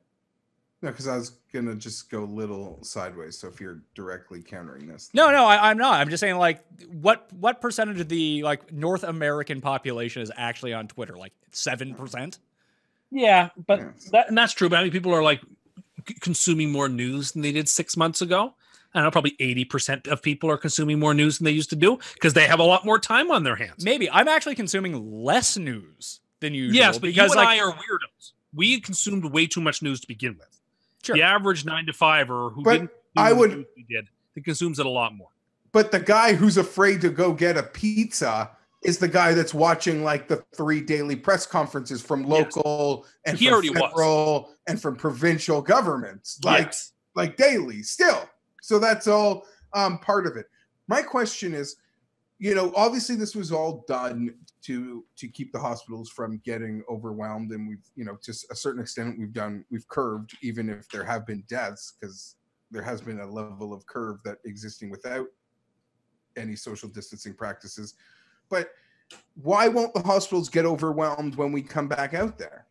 No, because I was going to just go a little sideways. So if you're directly countering this. No, no, I, I'm not. I'm just saying, like, what what percentage of the, like, North American population is actually on Twitter? Like seven percent? Yeah, but yeah. That, and that's true. But I mean, people are, like, consuming more news than they did six months ago. I don't know, probably eighty percent of people are consuming more news than they used to do because they have a lot more time on their hands. Maybe. I'm actually consuming less news than usual. Yes, but because you and like, I are weirdos. We consumed way too much news to begin with. Sure. The average nine to fiver who but didn't I would we did, he consumes it a lot more. But the guy who's afraid to go get a pizza is the guy that's watching like the three daily press conferences from local yes. and he from federal was. and from provincial governments, like yes. like daily still. So that's all um, part of it. My question is, you know, obviously this was all done to to keep the hospitals from getting overwhelmed, and we've, you know, to a certain extent we've done we've curved, even if there have been deaths, because there has been a level of curve that existing without any social distancing practices. But why won't the hospitals get overwhelmed when we come back out there?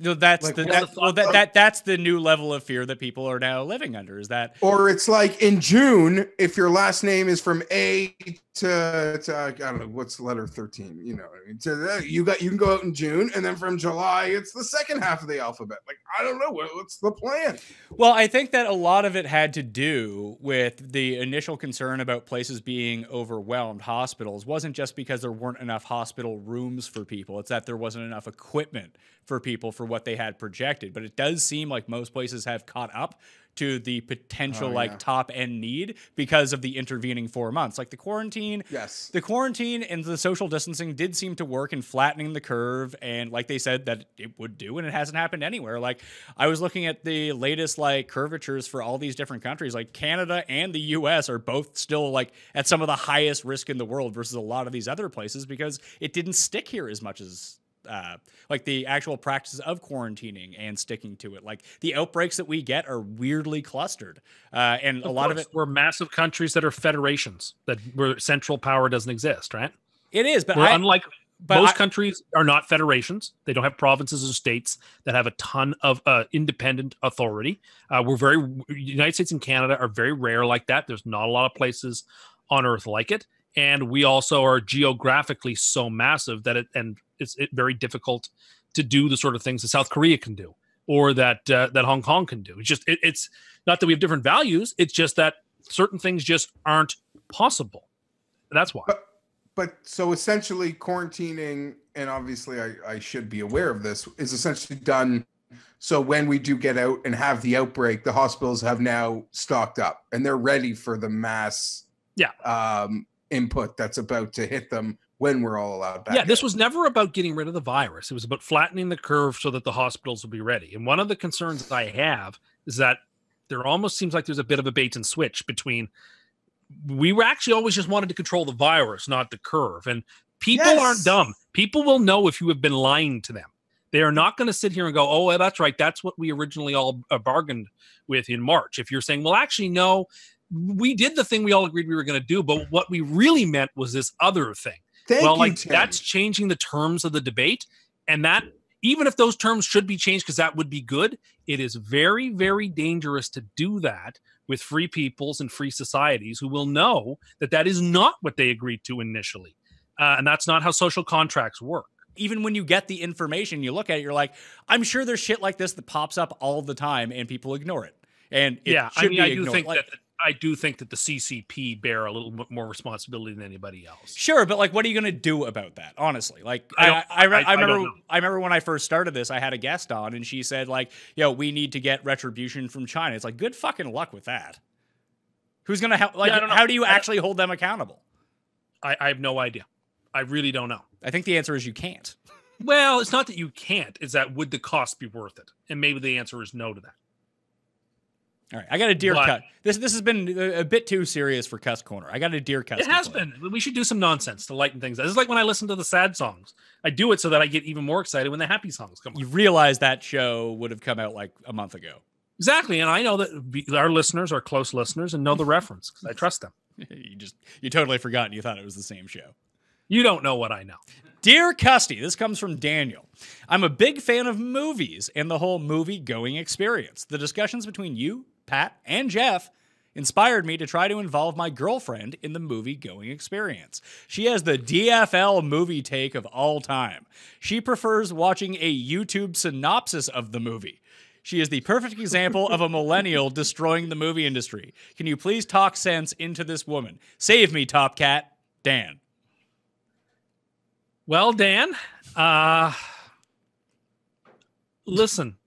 No, that's like, the that, well, that, that that's the new level of fear that people are now living under, is that, or it's like in June, if your last name is from A to, to I don't know what's letter thirteen, you know what I mean, to the, you got you can go out in June, and then from July it's the second half of the alphabet. Like, I don't know what, what's the plan. Well, I think that a lot of it had to do with the initial concern about places being overwhelmed. Hospitals wasn't just because there weren't enough hospital rooms for people; it's that there wasn't enough equipment for people for what they had projected. But it does seem like most places have caught up to the potential oh, like yeah. top end need because of the intervening four months. Like the quarantine, yes, the quarantine and the social distancing did seem to work in flattening the curve, and like they said that it would do, and it hasn't happened anywhere. Like I was looking at the latest like curvatures for all these different countries, like Canada and the U S are both still like at some of the highest risk in the world versus a lot of these other places, because it didn't stick here as much as Uh, like the actual practices of quarantining and sticking to it. Like the outbreaks that we get are weirdly clustered. Uh, and a lot of it, we're massive countries that are federations, that where central power doesn't exist, right? It is, but I, unlike but most I, countries are not federations. They don't have provinces or states that have a ton of uh, independent authority. Uh, we're very, United States and Canada are very rare like that. There's not a lot of places on earth like it. And we also are geographically so massive that it, and it's it very difficult to do the sort of things that South Korea can do, or that uh, that Hong Kong can do. It's just it, it's not that we have different values. It's just that certain things just aren't possible. That's why. But, but so essentially, quarantining, and obviously I, I should be aware of this, is essentially done So when we do get out and have the outbreak, the hospitals have now stocked up and they're ready for the mass yeah. um, input that's about to hit them when we're all allowed back. Yeah, this was never about getting rid of the virus. It was about flattening the curve so that the hospitals will be ready. And one of the concerns I have is that there almost seems like there's a bit of a bait and switch between, we were actually always just wanted to control the virus, not the curve. And people yes. aren't dumb. People will know if you have been lying to them. They are not going to sit here and go, oh, well, that's right. That's what we originally all bargained with in March. If you're saying, well, actually, no, we did the thing we all agreed we were going to do, but what we really meant was this other thing. Thank well, you, like Tim. That's changing the terms of the debate. And that, even if those terms should be changed, because that would be good, it is very, very dangerous to do that with free peoples and free societies who will know that that is not what they agreed to initially. Uh, and that's not how social contracts work. Even when you get the information, you look at it, you're like, I'm sure there's shit like this that pops up all the time and people ignore it. And it yeah, should I mean, be I do ignored. Think like, that I do think that the C C P bear a little bit more responsibility than anybody else. Sure, but like, what are you going to do about that? Honestly, like, I I, I, I, I remember I, I remember when I first started this, I had a guest on, and she said like, "Yo, we need to get retribution from China." It's like, good fucking luck with that. Who's going to help? Like, yeah, how do you actually hold them accountable? I, I have no idea. I really don't know. I think the answer is you can't. Well, it's not that you can't. It's that would the cost be worth it? And maybe the answer is no to that. All right, I got a deer but, cut. This this has been a bit too serious for Cust Corner. I got a deer cut. It has been. We should do some nonsense to lighten things. This is like when I listen to the sad songs. I do it so that I get even more excited when the happy songs come on. You realize that show would have come out like a month ago. Exactly, and I know that our listeners are close listeners and know the reference because I trust them. You just you totally forgot and you thought it was the same show. You don't know what I know. Dear Custy, this comes from Daniel. I'm a big fan of movies and the whole movie-going experience. The discussions between you, Pat, and Jeff inspired me to try to involve my girlfriend in the movie-going experience. She has the D F L movie take of all time. She prefers watching a YouTube synopsis of the movie. She is the perfect example of a millennial destroying the movie industry. Can you please talk sense into this woman? Save me, Top Cat. Dan. Well, Dan, uh, listen,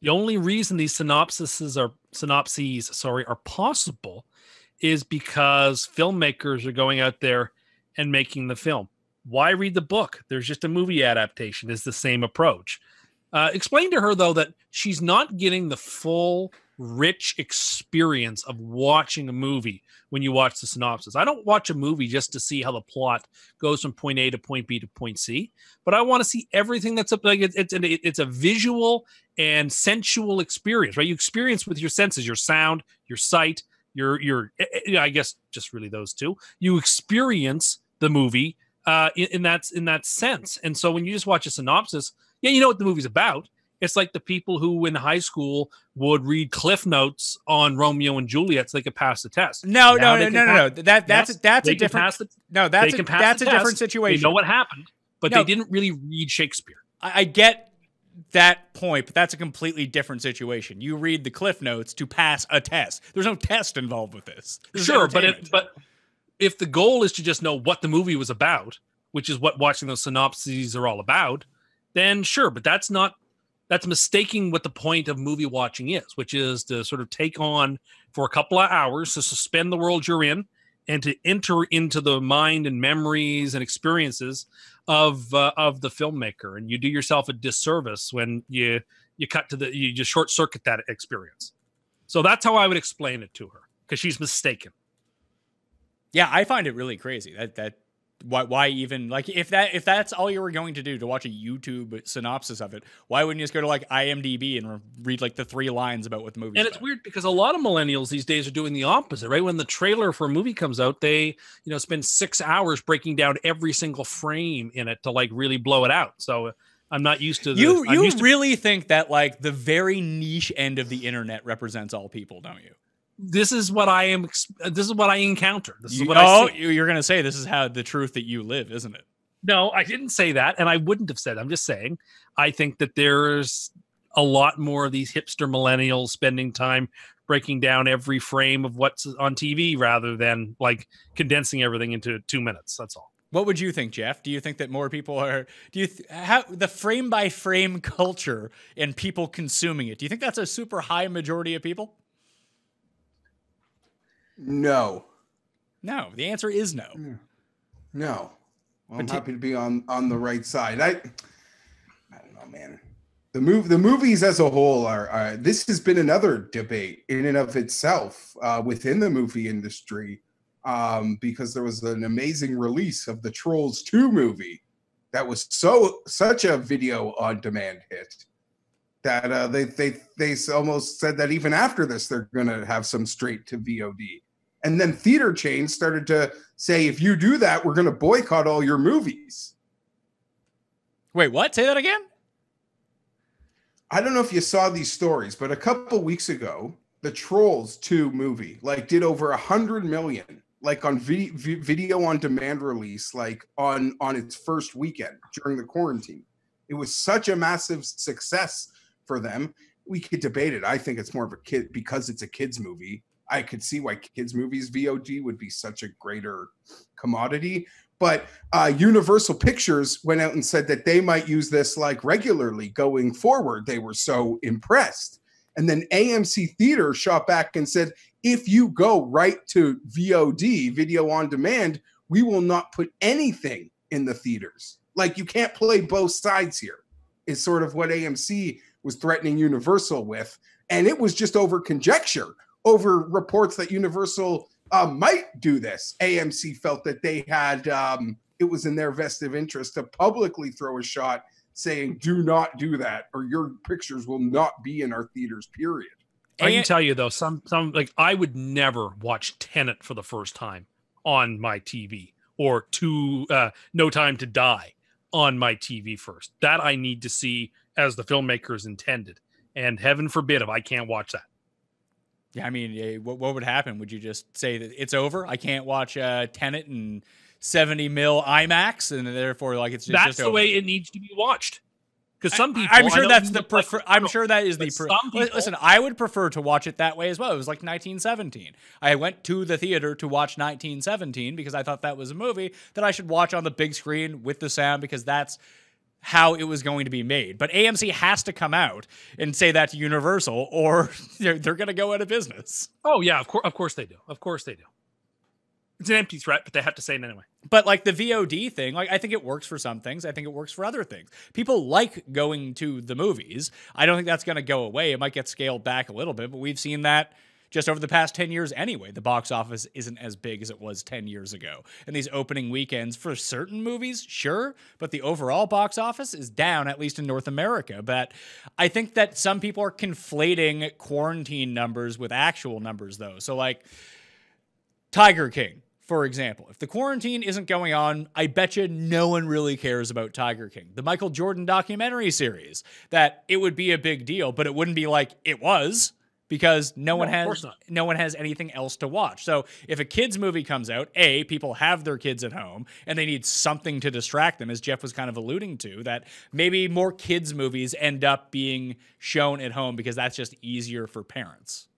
the only reason these synopsises are synopses, sorry, are possible is because filmmakers are going out there and making the film. Why read the book? There's just a movie adaptation. It's the same approach. Uh, explain to her, though, that she's not getting the full, rich experience of watching a movie when you watch the synopsis. I don't watch a movie just to see how the plot goes from point A to point B to point C, but I want to see everything that's up. Like it, it's, an, it, it's a visual and sensual experience, right? You experience with your senses, your sound, your sight, your, your, I guess just really those two. You experience the movie uh, in, in that, in that sense. And so when you just watch a synopsis, yeah, you know what the movie's about. It's like the people who in high school would read Cliff Notes on Romeo and Juliet so they could pass the test. No, now no, no, no, no, no. That that's yes, that's a different. The, no, that's a, that's a test. different situation. They know what happened, but no, they didn't really read Shakespeare. I, I get that point, but that's a completely different situation. You read the Cliff Notes to pass a test. There's no test involved with this. There's sure, but if, but if the goal is to just know what the movie was about, which is what watching those synopses are all about, then sure, but that's not. That's mistaking what the point of movie watching is, which is to sort of take on for a couple of hours to suspend the world you're in and to enter into the mind and memories and experiences of uh, of the filmmaker. And you do yourself a disservice when you you cut to the you just short circuit that experience. So that's how I would explain it to her, because she's mistaken. Yeah, I find it really crazy that that. Why, why even like if that if that's all you were going to do, to watch a YouTube synopsis of it, why wouldn't you just go to like I M D B and re read like the three lines about what the movie is? And it's about. Weird because a lot of millennials these days are doing the opposite, right? When the trailer for a movie comes out, they you know spend six hours breaking down every single frame in it to like really blow it out. So I'm not used to the, you. I'm you used to really think that like the very niche end of the internet represents all people, don't you? This is what I am. This is what I encounter. This is what oh, I see. You're going to say this is how the truth that you live, isn't it? No, I didn't say that. And I wouldn't have said, I'm just saying, I think that there's a lot more of these hipster millennials spending time breaking down every frame of what's on T V rather than like condensing everything into two minutes. That's all. What would you think, Jeff? Do you think that more people are, do you, th how, the frame by frame culture and people consuming it, do you think that's a super high majority of people? No. No, the answer is no. No. No. Well, I'm happy to be on, on the right side. I, I don't know, man. The move, the movies as a whole are, are, this has been another debate in and of itself uh, within the movie industry. Um, because there was an amazing release of the Trolls two movie that was so such a video on demand hit that uh, they they they almost said that even after this they're gonna have some straight to V O D, and then theater chains started to say, if you do that, we're gonna boycott all your movies. Wait, what? Say that again? I don't know if you saw these stories, but a couple weeks ago, the Trolls two movie like did over a hundred million. Like on video, video on demand release, like on, on its first weekend during the quarantine. It was such a massive success for them. We could debate it. I think it's more of a kid, because it's a kids movie. I could see why kids movies V O D would be such a greater commodity. But uh, Universal Pictures went out and said that they might use this like regularly going forward. They were so impressed. And then A M C Theater shot back and said, if you go right to V O D, video on demand, we will not put anything in the theaters. Like, you can't play both sides here, is sort of what A M C was threatening Universal with. And it was just over conjecture, over reports that Universal uh, might do this. A M C felt that they had, um, it was in their vested interest to publicly throw a shot saying, do not do that, or your pictures will not be in our theaters, period. I can tell you though, some some like I would never watch Tenet for the first time on my T V, or to uh, No Time to Die on my T V first. That I need to see as the filmmakers intended, and heaven forbid if I can't watch that. Yeah, I mean, what what would happen? Would you just say that it's over? I can't watch uh, Tenet and seventy mil IMAX, and therefore, like, it's just that's just the over. Way it needs to be watched. Because some people, I'm sure that's the prefer. Like, I'm sure that is the. Pre people, listen, I would prefer to watch it that way as well. It was like nineteen seventeen. I went to the theater to watch nineteen seventeen because I thought that was a movie that I should watch on the big screen with the sound, because that's how it was going to be made. But A M C has to come out and say that to Universal, or they're, they're going to go out of business. Oh yeah, of course, of course they do. Of course they do. It's an empty threat, but they have to say it anyway. But like the V O D thing, like I think it works for some things. I think it works for other things. People like going to the movies. I don't think that's going to go away. It might get scaled back a little bit, but we've seen that just over the past ten years anyway. The box office isn't as big as it was ten years ago. And these opening weekends for certain movies, sure, but the overall box office is down, at least in North America. But I think that some people are conflating quarantine numbers with actual numbers, though. So like Tiger King, for example, if the quarantine isn't going on, I bet you no one really cares about Tiger King. The Michael Jordan documentary series, that it would be a big deal, but it wouldn't be like it was, because no, no one has no one has anything else to watch. So if a kids movie comes out, A, people have their kids at home and they need something to distract them, as Jeff was kind of alluding to, that maybe more kids movies end up being shown at home because that's just easier for parents.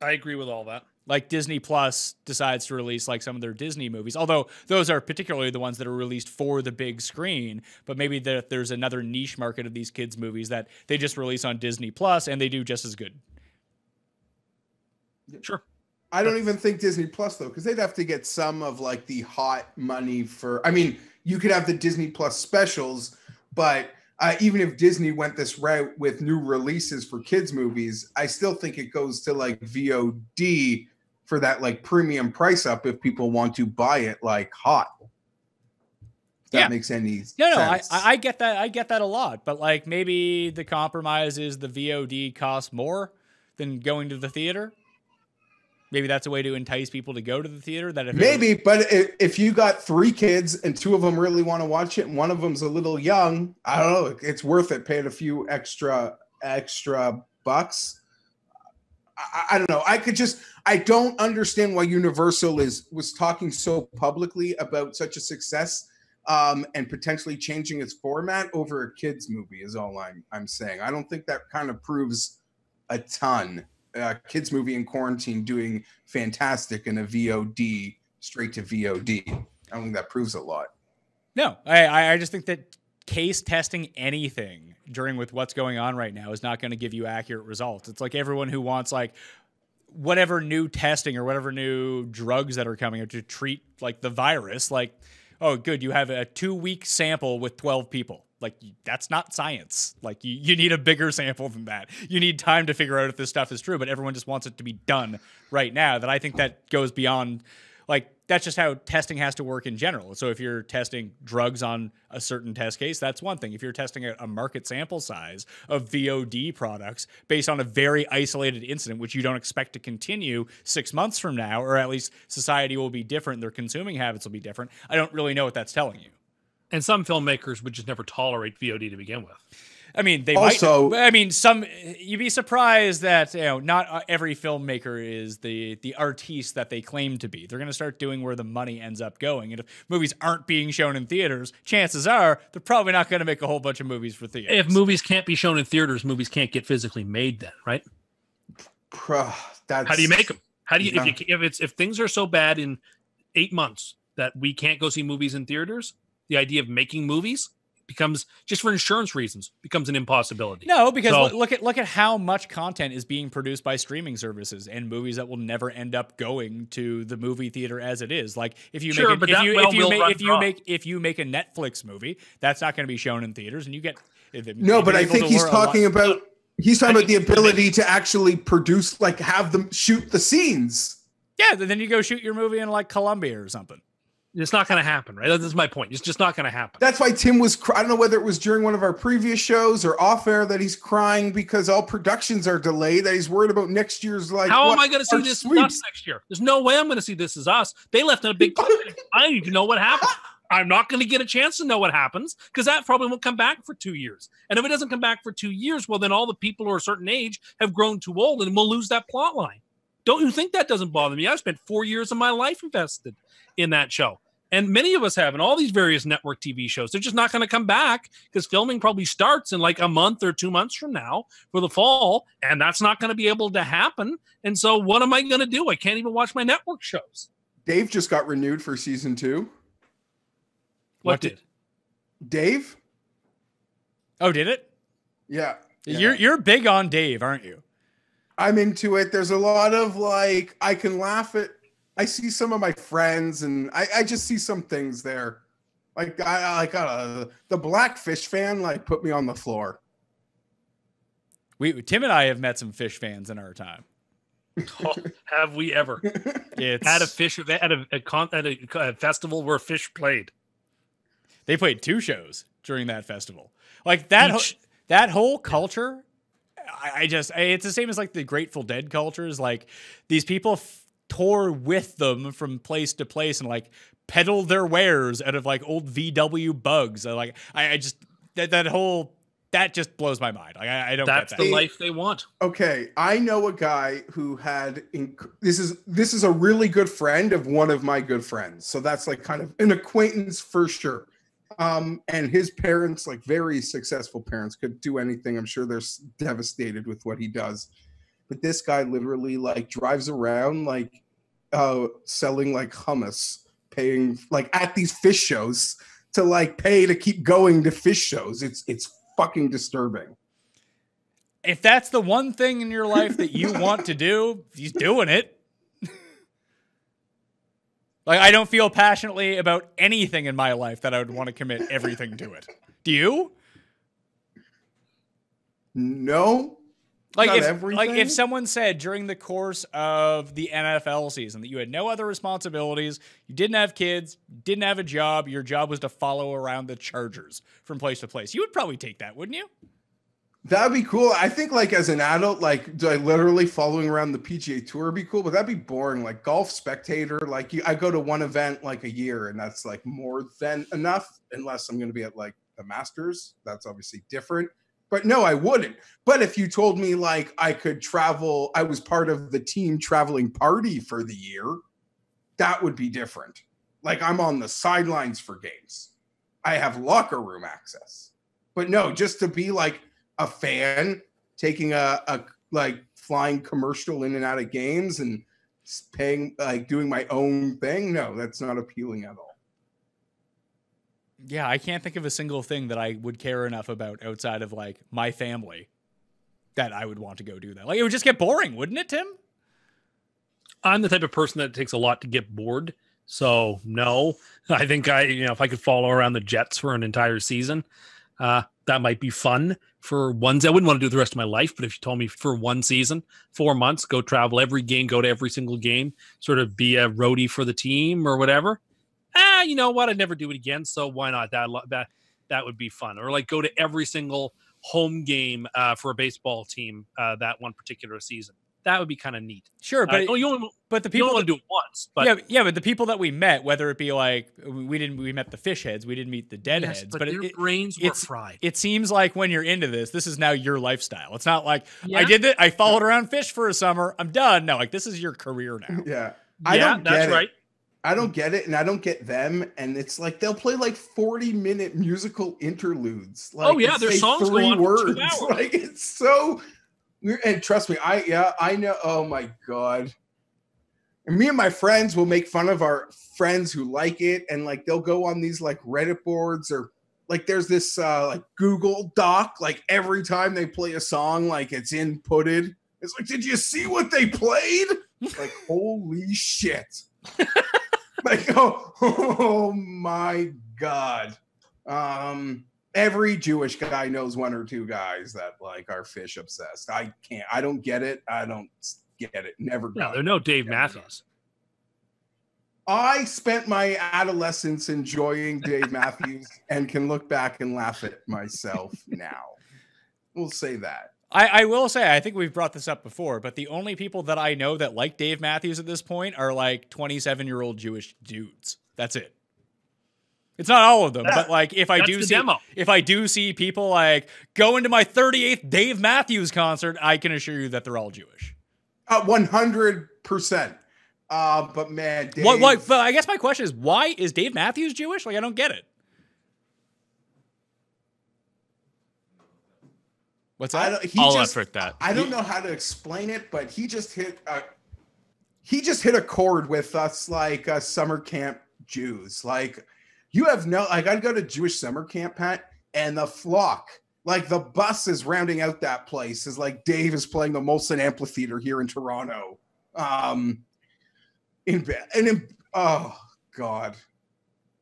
I agree with all that. Like Disney Plus decides to release like some of their Disney movies, although those are particularly the ones that are released for the big screen. But maybe there, there's another niche market of these kids movies that they just release on Disney Plus, and they do just as good. Sure. I don't even think Disney Plus though, because they'd have to get some of like the hot money for, I mean, you could have the Disney Plus specials, but Uh, even if Disney went this route with new releases for kids movies, I still think it goes to like V O D for that like premium price up if people want to buy it like hot. If that yeah. makes any no, sense. No, I, I get that. I get that a lot. But like maybe the compromise is the V O D costs more than going to the theater. Maybe that's a way to entice people to go to the theater. That if maybe, but if, if you got three kids and two of them really want to watch it and one of them's a little young, I don't know. It's worth it. Paying a few extra extra bucks. I, I don't know. I could just. I don't understand why Universal is was talking so publicly about such a success um, and potentially changing its format over a kids movie. Is all I'm I'm saying. I don't think that kind of proves a ton. Uh, kids movie in quarantine doing fantastic in a V O D, straight to V O D. I don't think that proves a lot. No, I, I just think that case testing anything during with what's going on right now is not going to give you accurate results. It's like everyone who wants like whatever new testing or whatever new drugs that are coming out to treat like the virus. Like, oh, good, you have a two-week sample with twelve people. Like, that's not science. Like, you, you need a bigger sample than that. You need time to figure out if this stuff is true, but everyone just wants it to be done right now. That I think that goes beyond, like, that's just how testing has to work in general. So if you're testing drugs on a certain test case, that's one thing. If you're testing a, a market sample size of V O D products based on a very isolated incident, which you don't expect to continue six months from now, or at least society will be different, their consuming habits will be different, I don't really know what that's telling you. And some filmmakers would just never tolerate V O D to begin with. I mean, they also, might. I mean, some. You'd be surprised that you know not every filmmaker is the the artiste that they claim to be. They're going to start doing where the money ends up going, and if movies aren't being shown in theaters, chances are they're probably not going to make a whole bunch of movies for theaters. If movies can't be shown in theaters, movies can't get physically made. Then, right? Bruh, that's, how do you make them? How do you, yeah. if, you if it's if things are so bad in eight months that we can't go see movies in theaters? The idea of making movies becomes, just for insurance reasons, becomes an impossibility. No, because so, look at look at how much content is being produced by streaming services and movies that will never end up going to the movie theater as it is. Like if you sure, make a, if you well if you, make, if you make if you make a Netflix movie, that's not going to be shown in theaters, and you get no. But I think he's talking about he's talking about the ability to actually produce, like have them shoot the scenes. Yeah, then you go shoot your movie in like Colombia or something. It's not going to happen, right? That's my point. It's just not going to happen. That's why Tim was, I don't know whether it was during one of our previous shows or off air, that he's crying because all productions are delayed, that he's worried about next year's, like, how am I going to see This Is Us next year? There's no way I'm going to see This Is Us. They left out a big question. I need to know what happens. I'm not going to get a chance to know what happens because that probably won't come back for two years. And if it doesn't come back for two years, well, then all the people who are a certain age have grown too old and we'll lose that plot line. Don't you think that doesn't bother me? I've spent four years of my life invested in that show. And many of us have, and all these various network T V shows, they're just not going to come back because filming probably starts in like a month or two months from now for the fall, and that's not going to be able to happen. And so what am I going to do? I can't even watch my network shows. Dave just got renewed for season two. What, what did? Dave? Oh, did it? Yeah. You're, you're big on Dave, aren't you? I'm into it. There's a lot of like, I can laugh at, I see some of my friends, and I, I just see some things there. Like I, I got a, the Blackfish fan, like put me on the floor. We, Tim and I have met some fish fans in our time. Oh, have we ever it's, had a fish event at a, a, con, at a, a festival where fish played? They played two shows during that festival. Like that, ho that whole culture. I, I just, I, it's the same as like the Grateful Dead cultures. Like these people f tour with them from place to place and like peddle their wares out of like old V W bugs. I, like I, I just, that, that whole, that just blows my mind. Like, I, I don't That's get that. the life they want. Okay. I know a guy who had, inc this is, this is a really good friend of one of my good friends. So that's like kind of an acquaintance for sure. Um, and his parents, like very successful parents, could do anything. I'm sure they're devastated with what he does. But this guy literally like drives around like uh, selling like hummus, paying like at these fish shows to like pay to keep going to fish shows. It's, it's fucking disturbing. If that's the one thing in your life that you want to do, he's doing it. Like, I don't feel passionately about anything in my life that I would want to commit everything to it. Do you? No. Like, if, everything. Like if someone said during the course of the N F L season that you had no other responsibilities, you didn't have kids, didn't have a job, your job was to follow around the Chargers from place to place, you would probably take that, wouldn't you? That'd be cool. I think like as an adult, like do I literally following around the P G A Tour would be cool, but that'd be boring. Like golf spectator, like you, I go to one event like a year, and that's like more than enough, unless I'm going to be at like the Masters. That's obviously different, but no, I wouldn't. But if you told me like I could travel, I was part of the team traveling party for the year, that would be different. Like I'm on the sidelines for games. I have locker room access, but no, just to be like a fan taking a, a like flying commercial in and out of games and paying, like doing my own thing. No, that's not appealing at all. Yeah, I can't think of a single thing that I would care enough about outside of, like, my family that I would want to go do that. Like, it would just get boring, wouldn't it, Tim? I'm the type of person that takes a lot to get bored. So, no. I think I, you know, if I could follow around the Jets for an entire season, uh, that might be fun for one. I wouldn't want to do it the rest of my life, but if you told me for one season, four months, go travel every game, go to every single game, sort of be a roadie for the team or whatever. Ah, you know what? I'd never do it again. So why not? That that that would be fun. Or like go to every single home game uh, for a baseball team uh, that one particular season. That would be kind of neat. Sure, but uh, oh, you only, but the people you only that, want to do it once. But yeah, yeah, but the people that we met, whether it be like we didn't we met the fish heads, we didn't meet the dead yes, heads, but, but their it, brains were fried. It seems like when you're into this, this is now your lifestyle. It's not like yeah. I did it. I followed around fish for a summer. I'm done. No, like this is your career now. Yeah, I yeah, don't get that's it. right. I don't get it, and I don't get them, and it's like they'll play like forty-minute musical interludes. Like, oh yeah, their songs go on for two hours. Like it's so. And trust me, I yeah, I know. Oh my god! And me and my friends will make fun of our friends who like it, and like they'll go on these like Reddit boards or like there's this uh, like Google Doc. Like every time they play a song, like it's inputted. It's like, did you see what they played? Like holy shit! Like oh, oh my god! Um. Every Jewish guy knows one or two guys that like are fish obsessed. I can't. I don't get it. I don't get it. Never. No, there are no Dave Matthews. I spent my adolescence enjoying Dave Matthews and can look back and laugh at myself now. We'll say that. I, I will say, I think we've brought this up before, but the only people that I know that like Dave Matthews at this point are like twenty-seven-year-old Jewish dudes. That's it. It's not all of them, that, but like if I do see demo. if I do see people like go into my thirty-eighth Dave Matthews concert, I can assure you that they're all Jewish. Uh, one hundred percent. Uh, but man, Dave. What, what, but I guess my question is, why is Dave Matthews Jewish? Like I don't get it. What's that? I don't, he I'll just, effort that. I don't know how to explain it, but he just hit a, he just hit a chord with us like uh, summer camp Jews, like. You have no, like I'd go to Jewish summer camp, Pat, and the flock, like the bus is rounding out that place is like Dave is playing the Molson Amphitheater here in Toronto. Um, in and in, oh God,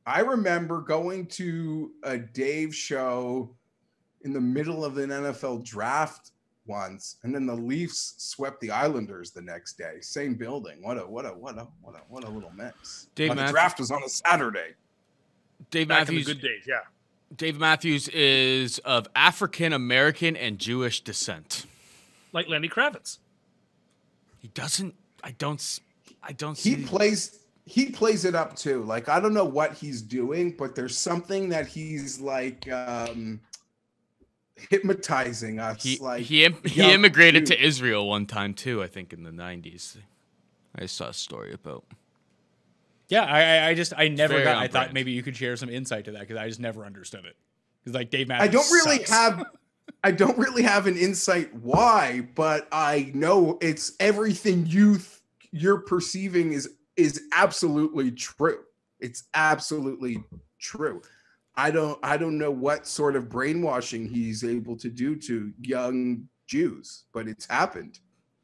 I remember going to a Dave show in the middle of an N F L draft once, and then the Leafs swept the Islanders the next day. Same building. What a what a what a what a what a little mess. Dave the draft was on a Saturday. Dave Back Matthews, in the good days, yeah. Dave Matthews is of African American and Jewish descent, like Lenny Kravitz. He doesn't. I don't. I don't. He see plays. He plays it up too. Like I don't know what he's doing, but there's something that he's like um, hypnotizing us. He, like he he immigrated dude. to Israel one time too. I think in the nineties, I saw a story about. Yeah, I, I just, I never got, I thought maybe you could share some insight to that because I just never understood it. Because like Dave Matthews I don't really sucks. have, I don't really have an insight why, but I know it's everything you, you're perceiving is, is absolutely true. It's absolutely true. I don't, I don't know what sort of brainwashing he's able to do to young Jews, but it's happened.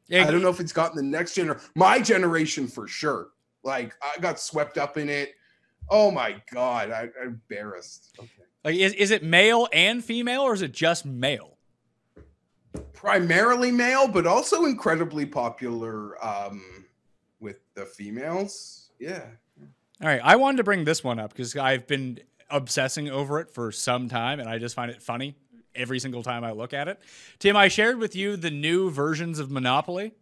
Yeah, I don't know if it's gotten the next generation, my generation for sure. Like I got swept up in it. Oh my god, I, I'm embarrassed. Okay. Like, is is it male and female, or is it just male? Primarily male, but also incredibly popular um, with the females. Yeah. All right, I wanted to bring this one up because I've been obsessing over it for some time, and I just find it funny every single time I look at it. Tim, I shared with you the new versions of Monopoly.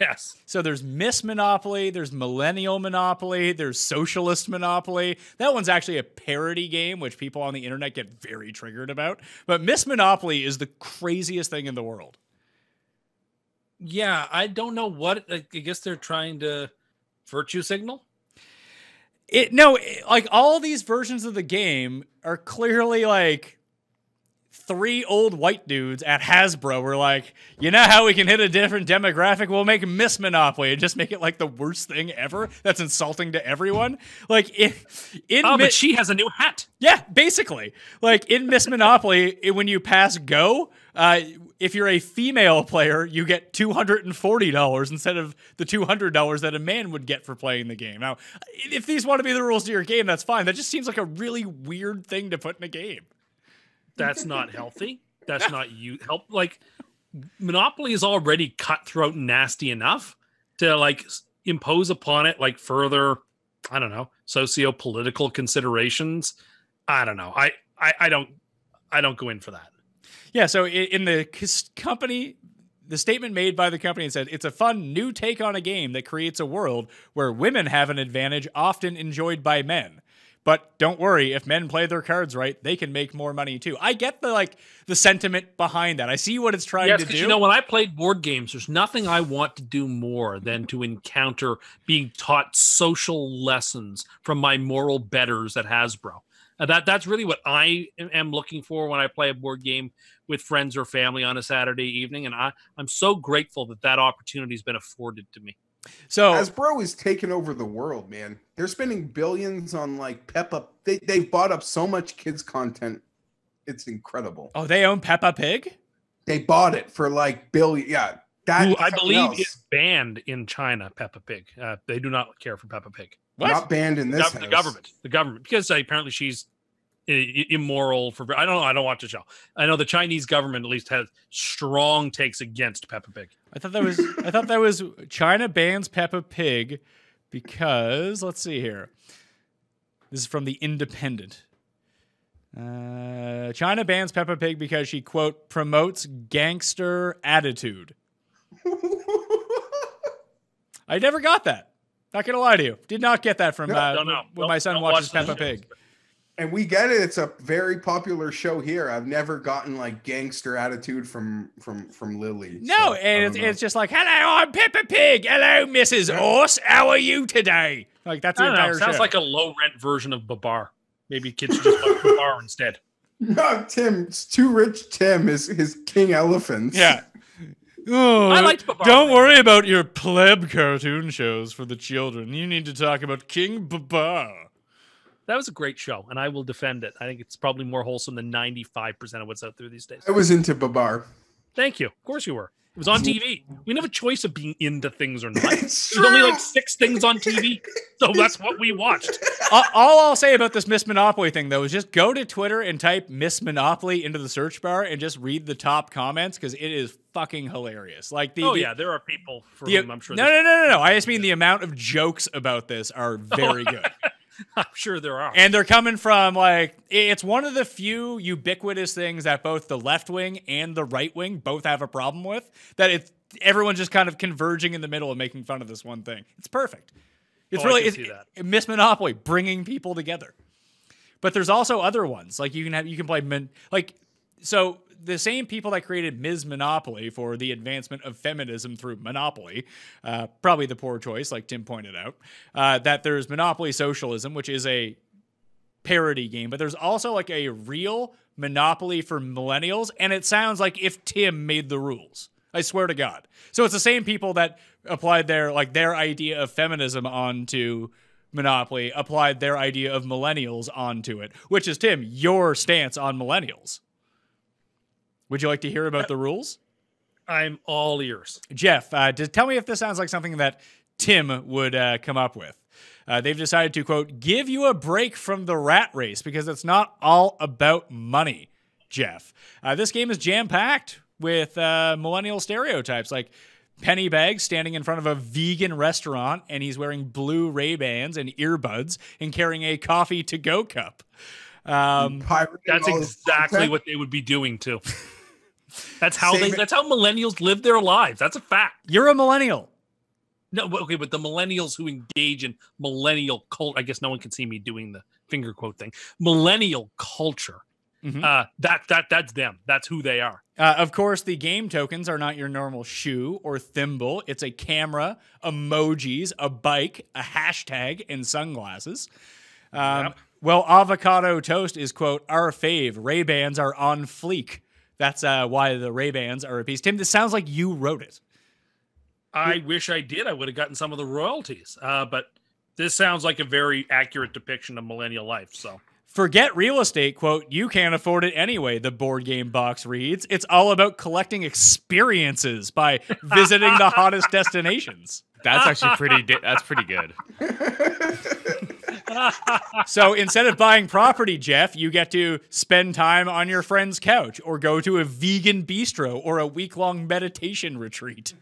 Yes. So there's Miss Monopoly, there's Millennial Monopoly, there's Socialist Monopoly. That one's actually a parody game, which people on the internet get very triggered about. But Miss Monopoly is the craziest thing in the world. Yeah, I don't know what, I guess they're trying to virtue signal? It, no, it, like all these versions of the game are clearly like three old white dudes at Hasbro were like, you know how we can hit a different demographic? We'll make Miss Monopoly and just make it like the worst thing ever. That's insulting to everyone. Like, if in oh, Mi but she has a new hat. Yeah, basically. Like in Miss Monopoly, when you pass go, uh, if you're a female player, you get two hundred forty dollars instead of the two hundred dollars that a man would get for playing the game. Now, if these want to be the rules to your game, that's fine. That just seems like a really weird thing to put in a game. That's not healthy. That's not you help. Like, Monopoly is already cutthroat and nasty enough to like impose upon it like further, I don't know, socio-political considerations. I don't know. I, I I don't I don't go in for that. Yeah. So in the company, the statement made by the company said it's a fun new take on a game that creates a world where women have an advantage often enjoyed by men. But don't worry, if men play their cards right, they can make more money too. I get the like the sentiment behind that. I see what it's trying yes, to do. You know, when I played board games, there's nothing I want to do more than to encounter being taught social lessons from my moral betters at Hasbro. Uh, that that's really what I am looking for when I play a board game with friends or family on a Saturday evening, and I I'm so grateful that that opportunity's been afforded to me. So Hasbro is taking over the world, man. They're spending billions on like Peppa. They they've bought up so much kids content. It's incredible. Oh, they own Peppa Pig? They bought it for like billion. Yeah. That Who I believe is banned in China, Peppa Pig. Uh, they do not care for Peppa Pig. What? Not banned in this. The, the government. The government because uh, apparently she's immoral for I don't know. I don't watch the show. I know the Chinese government at least has strong takes against Peppa Pig. I thought that was I thought that was China bans Peppa Pig because let's see here. This is from The Independent. Uh, China bans Peppa Pig because she, quote, promotes gangster attitude. I never got that. Not gonna lie to you. Did not get that from no, uh, no, no. when no, my son no, watches Peppa shows. Pig. And we get it. It's a very popular show here. I've never gotten like gangster attitude from from from Lily. No, so, and it's, it's just like, hello, I'm Peppa Pig. Hello, Missus Yeah. Orse. How are you today? Like that's the entire know, sounds show. Like a low rent version of Babar. Maybe kids should just like Babar instead. No, Tim. It's too rich. Tim is his king elephants. Yeah. Oh, I liked Babar. Don't worry about your pleb cartoon shows for the children. You need to talk about King Babar. That was a great show, and I will defend it. I think it's probably more wholesome than ninety-five percent of what's out there these days. I was into Babar. Thank you. Of course you were. It was on T V. We didn't have a choice of being into things or not. There's only like six things on T V, so that's what we watched. All, all I'll say about this Miss Monopoly thing, though, is just go to Twitter and type Miss Monopoly into the search bar and just read the top comments, because it is fucking hilarious. Like the, oh, the, yeah, there are people for the, whom I'm sure... No, no, no, no, no. I just mean the amount of jokes about this are very good. I'm sure there are. And they're coming from, like, it's one of the few ubiquitous things that both the left wing and the right wing both have a problem with, that it's everyone's just kind of converging in the middle and making fun of this one thing. It's perfect. It's oh, really, it's, it, Miss Monopoly, bringing people together. But there's also other ones. Like, you can have, you can play, men, like, so the same people that created Miz Monopoly for the advancement of feminism through Monopoly, uh, probably the poor choice, like Tim pointed out, uh, that there's Monopoly Socialism, which is a parody game, but there's also like a real Monopoly for millennials, and it sounds like if Tim made the rules. I swear to God. So it's the same people that applied their, like, their idea of feminism onto Monopoly, applied their idea of millennials onto it, which is, Tim, your stance on millennials. Would you like to hear about the rules? I'm all ears. Jeff, uh, just tell me if this sounds like something that Tim would uh, come up with. Uh, they've decided to, quote, give you a break from the rat race because it's not all about money, Jeff. Uh, this game is jam-packed with uh, millennial stereotypes like Pennybags standing in front of a vegan restaurant, and he's wearing blue Ray-Bans and earbuds and carrying a coffee-to-go cup. Um, that's exactly what they would be doing, too. That's how Same they. It. That's how millennials live their lives. That's a fact. You're a millennial. No, okay, but the millennials who engage in millennial culture. I guess no one can see me doing the finger quote thing. Millennial culture. Mm-hmm. uh, that that that's them. That's who they are. Uh, of course, the game tokens are not your normal shoe or thimble. It's a camera, emojis, a bike, a hashtag, and sunglasses. Um, yep. Well, avocado toast is, quote, our fave. Ray-Bans are on fleek. That's uh, why the Ray-Bans are a piece. Tim, this sounds like you wrote it. I you wish I did. I would have gotten some of the royalties. Uh, but this sounds like a very accurate depiction of millennial life. So forget real estate, quote, you can't afford it anyway, the board game box reads. It's all about collecting experiences by visiting the hottest destinations. That's actually pretty, that's pretty good. So instead of buying property, Jeff, you get to spend time on your friend's couch or go to a vegan bistro or a week-long meditation retreat.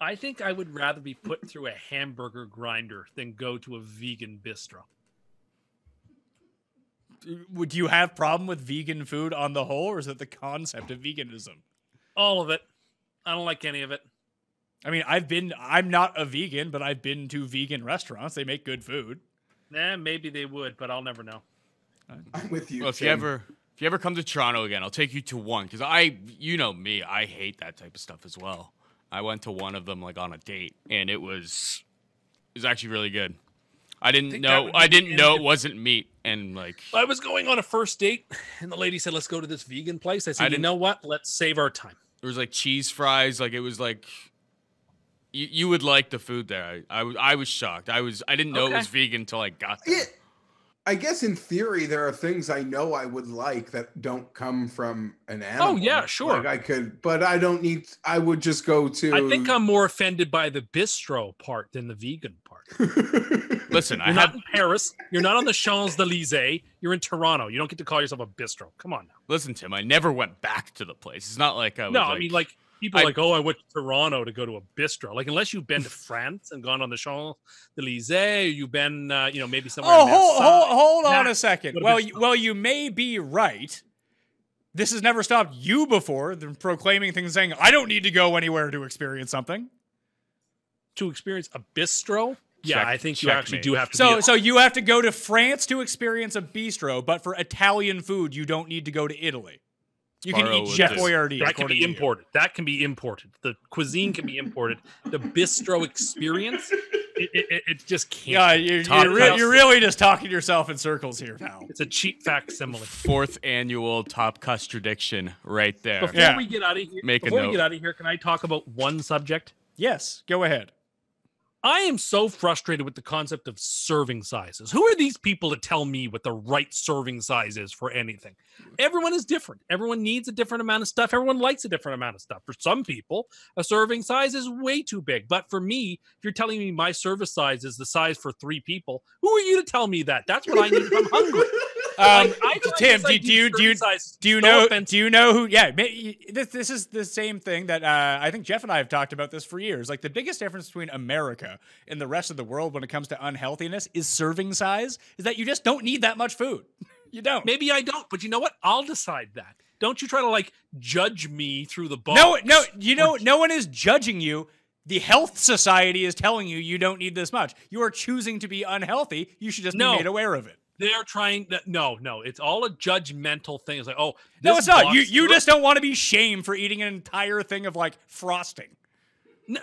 I think I would rather be put through a hamburger grinder than go to a vegan bistro. Would you have a problem with vegan food on the whole, or is it the concept of veganism? All of it. I don't like any of it. I mean, I've been, I'm not a vegan, but I've been to vegan restaurants. They make good food. Eh, maybe they would, but I'll never know. I'm with you. Well, if Tim. you ever, if you ever come to Toronto again, I'll take you to one, because I, you know me, I hate that type of stuff as well. I went to one of them like on a date, and it was, it was actually really good. I didn't I know, I didn't know it wasn't meat, and like I was going on a first date, and the lady said, "Let's go to this vegan place." I said, I "You know what? Let's save our time." There was like cheese fries, like it was like. You, you would like the food there. I, I, I was shocked. I was I didn't know okay. it was vegan until I got there. It, I guess in theory there are things I know I would like that don't come from an animal. Oh yeah, sure. Like I could, but I don't need. I would just go to. I think I'm more offended by the bistro part than the vegan part. Listen, you're I not have... in Paris. You're not on the Champs-Elysees. You're in Toronto. You don't get to call yourself a bistro. Come on now. Listen, Tim. I never went back to the place. It's not like I was. No, like... I mean like. People are like, oh, I went to Toronto to go to a bistro. Like, unless you've been to France and gone on the Champs-Elysees, you've been, uh, you know, maybe somewhere. Oh, hold, hold, hold on nah, a second. Well, you, well, you may be right. This has never stopped you before than proclaiming things saying, I don't need to go anywhere to experience something. To experience a bistro? Yeah, check, I think you actually me. do have to. So, be so you have to go to France to experience a bistro, but for Italian food, you don't need to go to Italy. You can eat Chef Boyardee. That can be imported. That can be imported. The cuisine can be imported. The bistro experience, it, it, it just can't. Yeah, you're, you're, re you're really just talking yourself in circles here now. It's a cheap facsimile. Fourth annual top custradiction right there. Before yeah. we get out of here, Make before a note. we get out of here, can I talk about one subject? Yes, go ahead. I am so frustrated with the concept of serving sizes. Who are these people to tell me what the right serving size is for anything? Everyone is different. Everyone needs a different amount of stuff. Everyone likes a different amount of stuff. For some people, a serving size is way too big. But for me, if you're telling me my service size is the size for three people, who are you to tell me that? That's what I need if I'm hungry. Um, like, I Tim, do you do you do you know do you know who? Yeah, this this is the same thing that uh, I think Jeff and I have talked about this for years. Like the biggest difference between America and the rest of the world when it comes to unhealthiness is serving size. Is that you just don't need that much food. You don't. Maybe I don't, but you know what? I'll decide that. Don't you try to like judge me through the box. No, no, you know, no one is judging you. The health society is telling you you don't need this much. You are choosing to be unhealthy. You should just no. be made aware of it. They're trying to, no, no, it's all a judgmental thing. It's like, oh, this no, it's not. You, you just don't want to be shamed for eating an entire thing of like frosting. No,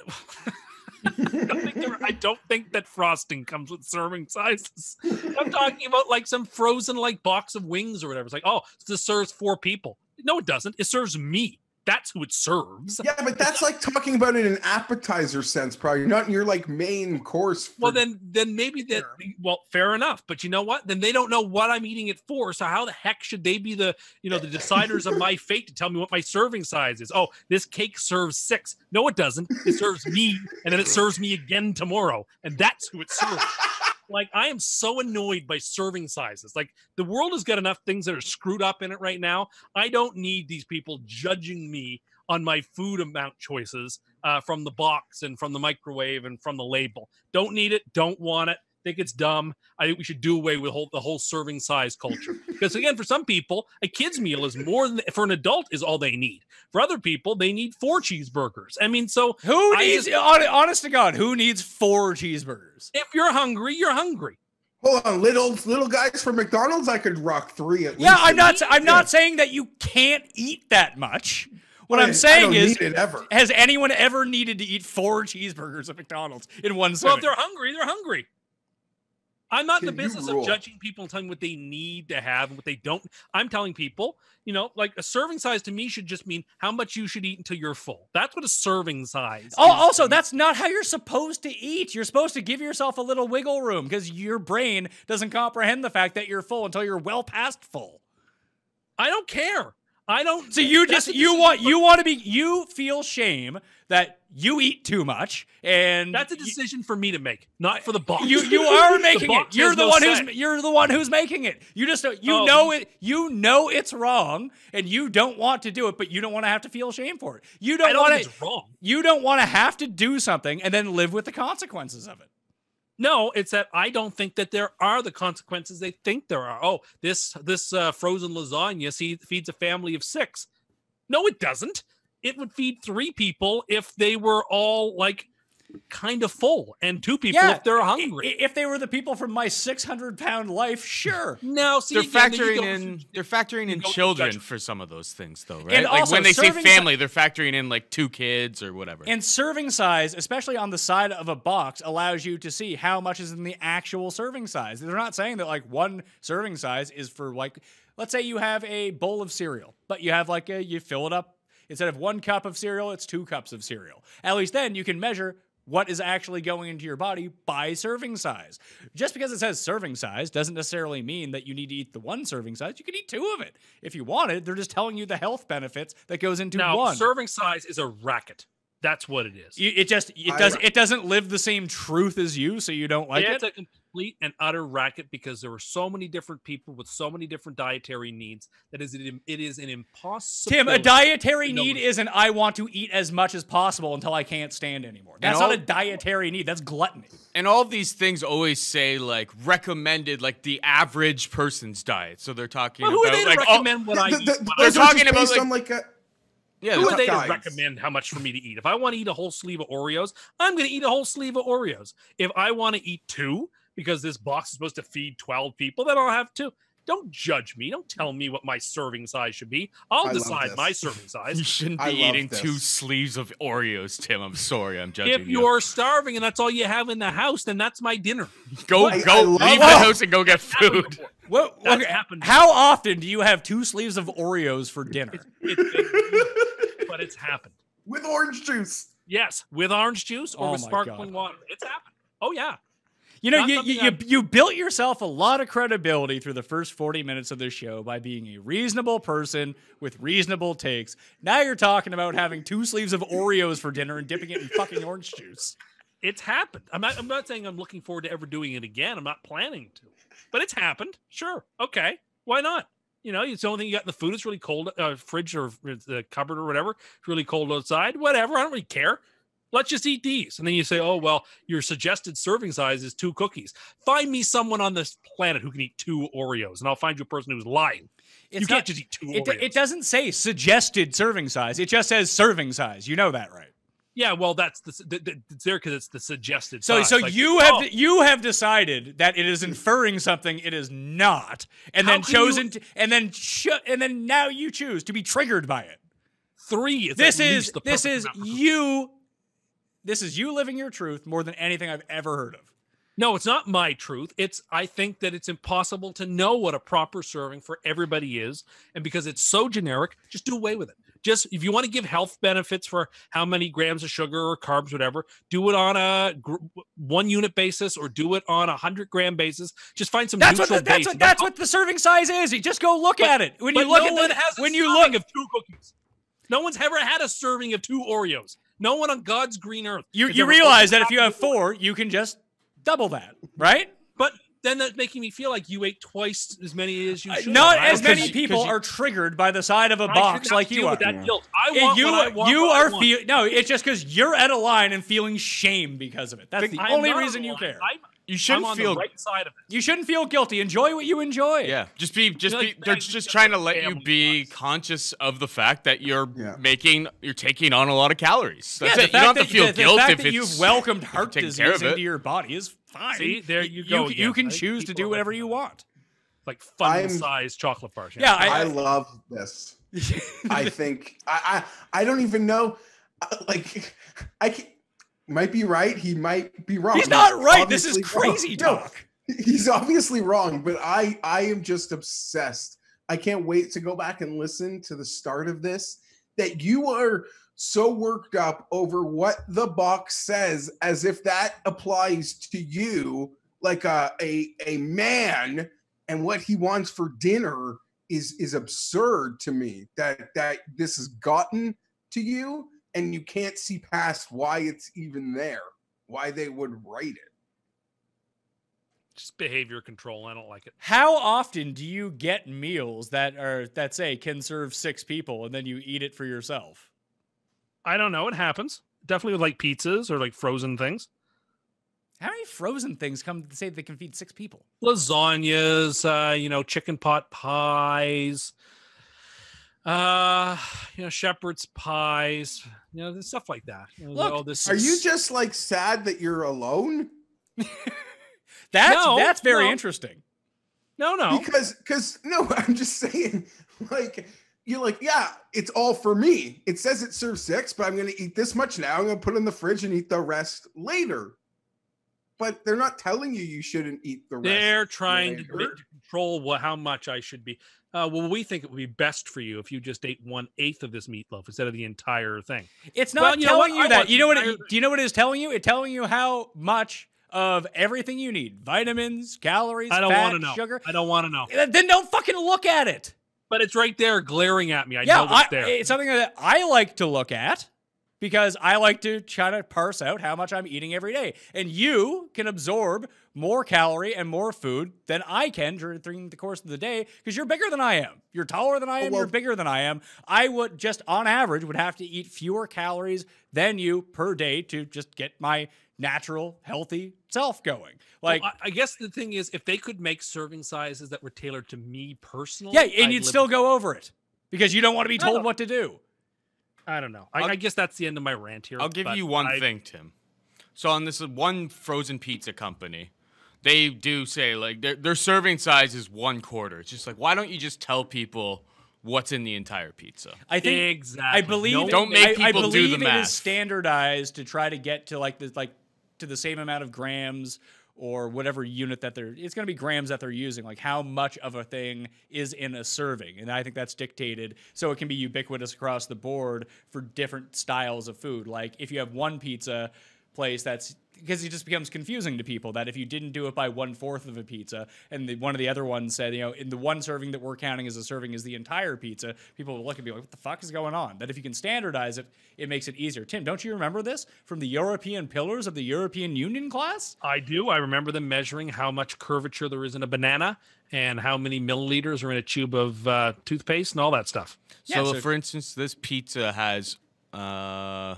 I, don't think there, I don't think that frosting comes with serving sizes. I'm talking about like some frozen like box of wings or whatever. It's like, oh, this serves four people. No, it doesn't. It serves me. That's who it serves. Yeah, but that's like talking about it in an appetizer sense, probably not in your like main course. For well, then, then maybe that. Well, fair enough. But you know what? Then they don't know what I'm eating it for. So how the heck should they be the you know the deciders of my fate to tell me what my serving size is? Oh, this cake serves six. No, it doesn't. It serves me, and then it serves me again tomorrow, and that's who it serves. Like, I am so annoyed by serving sizes. Like, the world has got enough things that are screwed up in it right now. I don't need these people judging me on my food amount choices uh, from the box and from the microwave and from the label. Don't need it. Don't want it. Think it's dumb. I think we should do away with whole, the whole serving size culture. Because, again, for some people, a kid's meal is more than, for an adult, is all they need. For other people, they need four cheeseburgers. I mean, so... Who needs, just, honest to God, who needs four cheeseburgers? If you're hungry, you're hungry. Hold on, little little guys from McDonald's, I could rock three at least. Yeah, I'm not, I'm yeah. not saying that you can't eat that much. What I, I'm saying is, ever. has anyone ever needed to eat four cheeseburgers at McDonald's in one sitting? Well, if they're hungry, they're hungry. I'm not in the business of judging people and telling what they need to have and what they don't. I'm telling people, you know, like a serving size to me should just mean how much you should eat until you're full. That's what a serving size. Oh, also, that's not how you're supposed to eat. You're supposed to give yourself a little wiggle room because your brain doesn't comprehend the fact that you're full until you're well past full. I don't care. I don't. So you just you want you want to be you feel shame that you eat too much, and that's a decision you, for me to make, not for the box. You you are making it. You're the no one say. who's you're the one who's making it. You just you oh. know it. You know it's wrong, and you don't want to do it, but you don't want to have to feel shame for it. You don't, don't want to. Wrong. You don't want to have to do something and then live with the consequences of it. No, it's that I don't think that there are the consequences they think there are. Oh, this this uh, frozen lasagna see, feeds a family of six. No, it doesn't. It would feed three people if they were all like kind of full, and two people yeah, if they're hungry. If they were the people from my six hundred pound life, sure. Now, see, they're factoring go, in they're factoring in children for some of those things, though, right? And like also, when they say family, they're factoring in like two kids or whatever. And serving size, especially on the side of a box, allows you to see how much is in the actual serving size. They're not saying that like one serving size is for like, let's say you have a bowl of cereal, but you have like a, you fill it up. Instead of one cup of cereal, it's two cups of cereal. At least then you can measure what is actually going into your body by serving size. Just because it says serving size doesn't necessarily mean that you need to eat the one serving size. You can eat two of it if you wanted. They're just telling you the health benefits that goes into now, one. Serving size is a racket. That's what it is. It just it does it doesn't live the same truth as you, so you don't like it's it. It's a complete and utter racket because there are so many different people with so many different dietary needs that is it, it is an impossible. Tim, a dietary need isn't I want to eat as much as possible until I can't stand anymore. That's all, not a dietary need. That's gluttony. And all of these things always say like recommended, like the average person's diet. So they're talking well, who about are they to like recommend all, what I the, eat. The, the, they're talking about like, on like a Yeah, who are they guys. to recommend how much for me to eat? If I want to eat a whole sleeve of Oreos, I'm going to eat a whole sleeve of Oreos. If I want to eat two, because this box is supposed to feed twelve people, then I'll have two. Don't judge me. Don't tell me what my serving size should be. I'll I decide my serving size. You shouldn't be I eating two sleeves of Oreos, Tim. I'm sorry. I'm judging If you. you're starving and that's all you have in the house, then that's my dinner. Go, I, go, I leave the house and go get food. What, what okay. happened? How often do you have two sleeves of Oreos for dinner? It's, it's been, but it's happened. With orange juice. Yes, with orange juice or oh with sparkling God. water. It's happened. Oh, yeah. You know, you, you, you, you built yourself a lot of credibility through the first forty minutes of this show by being a reasonable person with reasonable takes. Now you're talking about having two sleeves of Oreos for dinner and dipping it in fucking orange juice. It's happened. I'm not, I'm not saying I'm looking forward to ever doing it again. I'm not planning to. But it's happened. Sure. Okay. Why not? You know, it's the only thing you got in the food. It's really cold. Uh, fridge or the cupboard or whatever. It's really cold outside. Whatever. I don't really care. Let's just eat these. And then you say, oh, well, your suggested serving size is two cookies. Find me someone on this planet who can eat two Oreos, and I'll find you a person who's lying. It's you not, can't just eat two it, Oreos. It doesn't say suggested serving size. It just says serving size. You know that, right? Yeah, well, that's the, the, the it's there because it's the suggested so, size. So like, you have oh. you have decided that it is inferring something it is not, and How then chosen, you... and then and then now you choose to be triggered by it. Three. Is this is the this is number. you. This is you living your truth more than anything I've ever heard of. No, it's not my truth. It's I think that it's impossible to know what a proper serving for everybody is. And because it's so generic, just do away with it. Just if you want to give health benefits for how many grams of sugar or carbs, whatever, do it on a gr one unit basis or do it on a hundred gram basis. Just find some that's neutral what the, that's, what, that's what the serving size is. You just go look but, at it. When you look no at one the, has when you look of two cookies. No one's ever had a serving of two Oreos. No one on God's green earth. You, you realize that if you have four, you can just double that, right? But then that's making me feel like you ate twice as many as you should. Uh, not right? as many people you, are triggered by the side of a I box like you are. With that guilt. I want you, what I want you what are I want. No, it's just because you're at a line and feeling shame because of it. That's the I'm only reason you care. I'm, you shouldn't I'm on feel the right side of it. You shouldn't feel guilty. Enjoy what you enjoy. Yeah, just be, just you know, be. They're just trying to let you be wants. conscious of the fact that you're yeah. making, you're taking on a lot of calories. That's yeah, it. You don't have to feel the, guilt the fact if that it's, you've welcomed heart disease into your body is fine. See, there you go. You, you can choose to do whatever you want, like fun-sized chocolate bars. Yeah, yeah I, I love this. I think I, I, I don't even know, like, I can't. Might be right. He might be wrong. He's not right. This is crazy talk. He's obviously wrong, but I, I am just obsessed. I can't wait to go back and listen to the start of this, that you are so worked up over what the box says as if that applies to you like a a, a man, and what he wants for dinner is is absurd to me, that that this has gotten to you and you can't see past why it's even there, why they would write it. Just behavior control. I don't like it. How often do you get meals that are that say can serve six people and then you eat it for yourself? I don't know. It happens. Definitely with like pizzas or like frozen things. How many frozen things come to say they can feed six people? Lasagnas, uh, you know, chicken pot pies, uh, you know, shepherd's pies, you know, stuff like that. You know, look, all this are is... you just like sad that you're alone? That's no, that's very no. interesting. No, no. Because because no, I'm just saying, like, you're like, yeah, it's all for me. It says it serves six, but I'm gonna eat this much now. I'm gonna put it in the fridge and eat the rest later. But they're not telling you you shouldn't eat the rest. They're trying later. to control what, how much I should be. Uh, well, we think it would be best for you if you just ate one eighth of this meatloaf instead of the entire thing. It's not well, you telling you that. You know what? It, do you know what it is telling you? It's telling you how much of everything you need: vitamins, calories, I don't fat, want to know. sugar. I don't want to know. Then don't fucking look at it. But it's right there, glaring at me. I yeah, know it's I, there. It's something that I like to look at because I like to try to parse out how much I'm eating every day. And you can absorb more calorie and more food than I can during the course of the day because you're bigger than I am. You're taller than I am. Well, you're bigger than I am. I would just, on average, would have to eat fewer calories than you per day to just get my natural, healthy self going. Like, well, I guess the thing is, if they could make serving sizes that were tailored to me personally, yeah, and I'd you'd still go over it because you don't want to be told what to do. I don't know. I, I guess that's the end of my rant here. I'll give you one I, thing, Tim. So on this one frozen pizza company, they do say like their their serving size is one quarter. It's just like, why don't you just tell people what's in the entire pizza? I think exactly. I believe no, don't make people I, I believe do the math. It is standardized to try to get to like the like. to the same amount of grams or whatever unit that they're, it's going to be grams that they're using, like how much of a thing is in a serving. And I think that's dictated so it can be ubiquitous across the board for different styles of food. Like if you have one pizza place that's, because it just becomes confusing to people that if you didn't do it by one fourth of a pizza and the, one of the other ones said, you know, in the one serving that we're counting as a serving is the entire pizza, people will look and be like, what the fuck is going on? That if you can standardize it, it makes it easier. Tim, don't you remember this from the European pillars of the European Union class? I do. I remember them measuring how much curvature there is in a banana and how many milliliters are in a tube of uh, toothpaste and all that stuff. Yeah, so, so, for instance, this pizza has... Uh...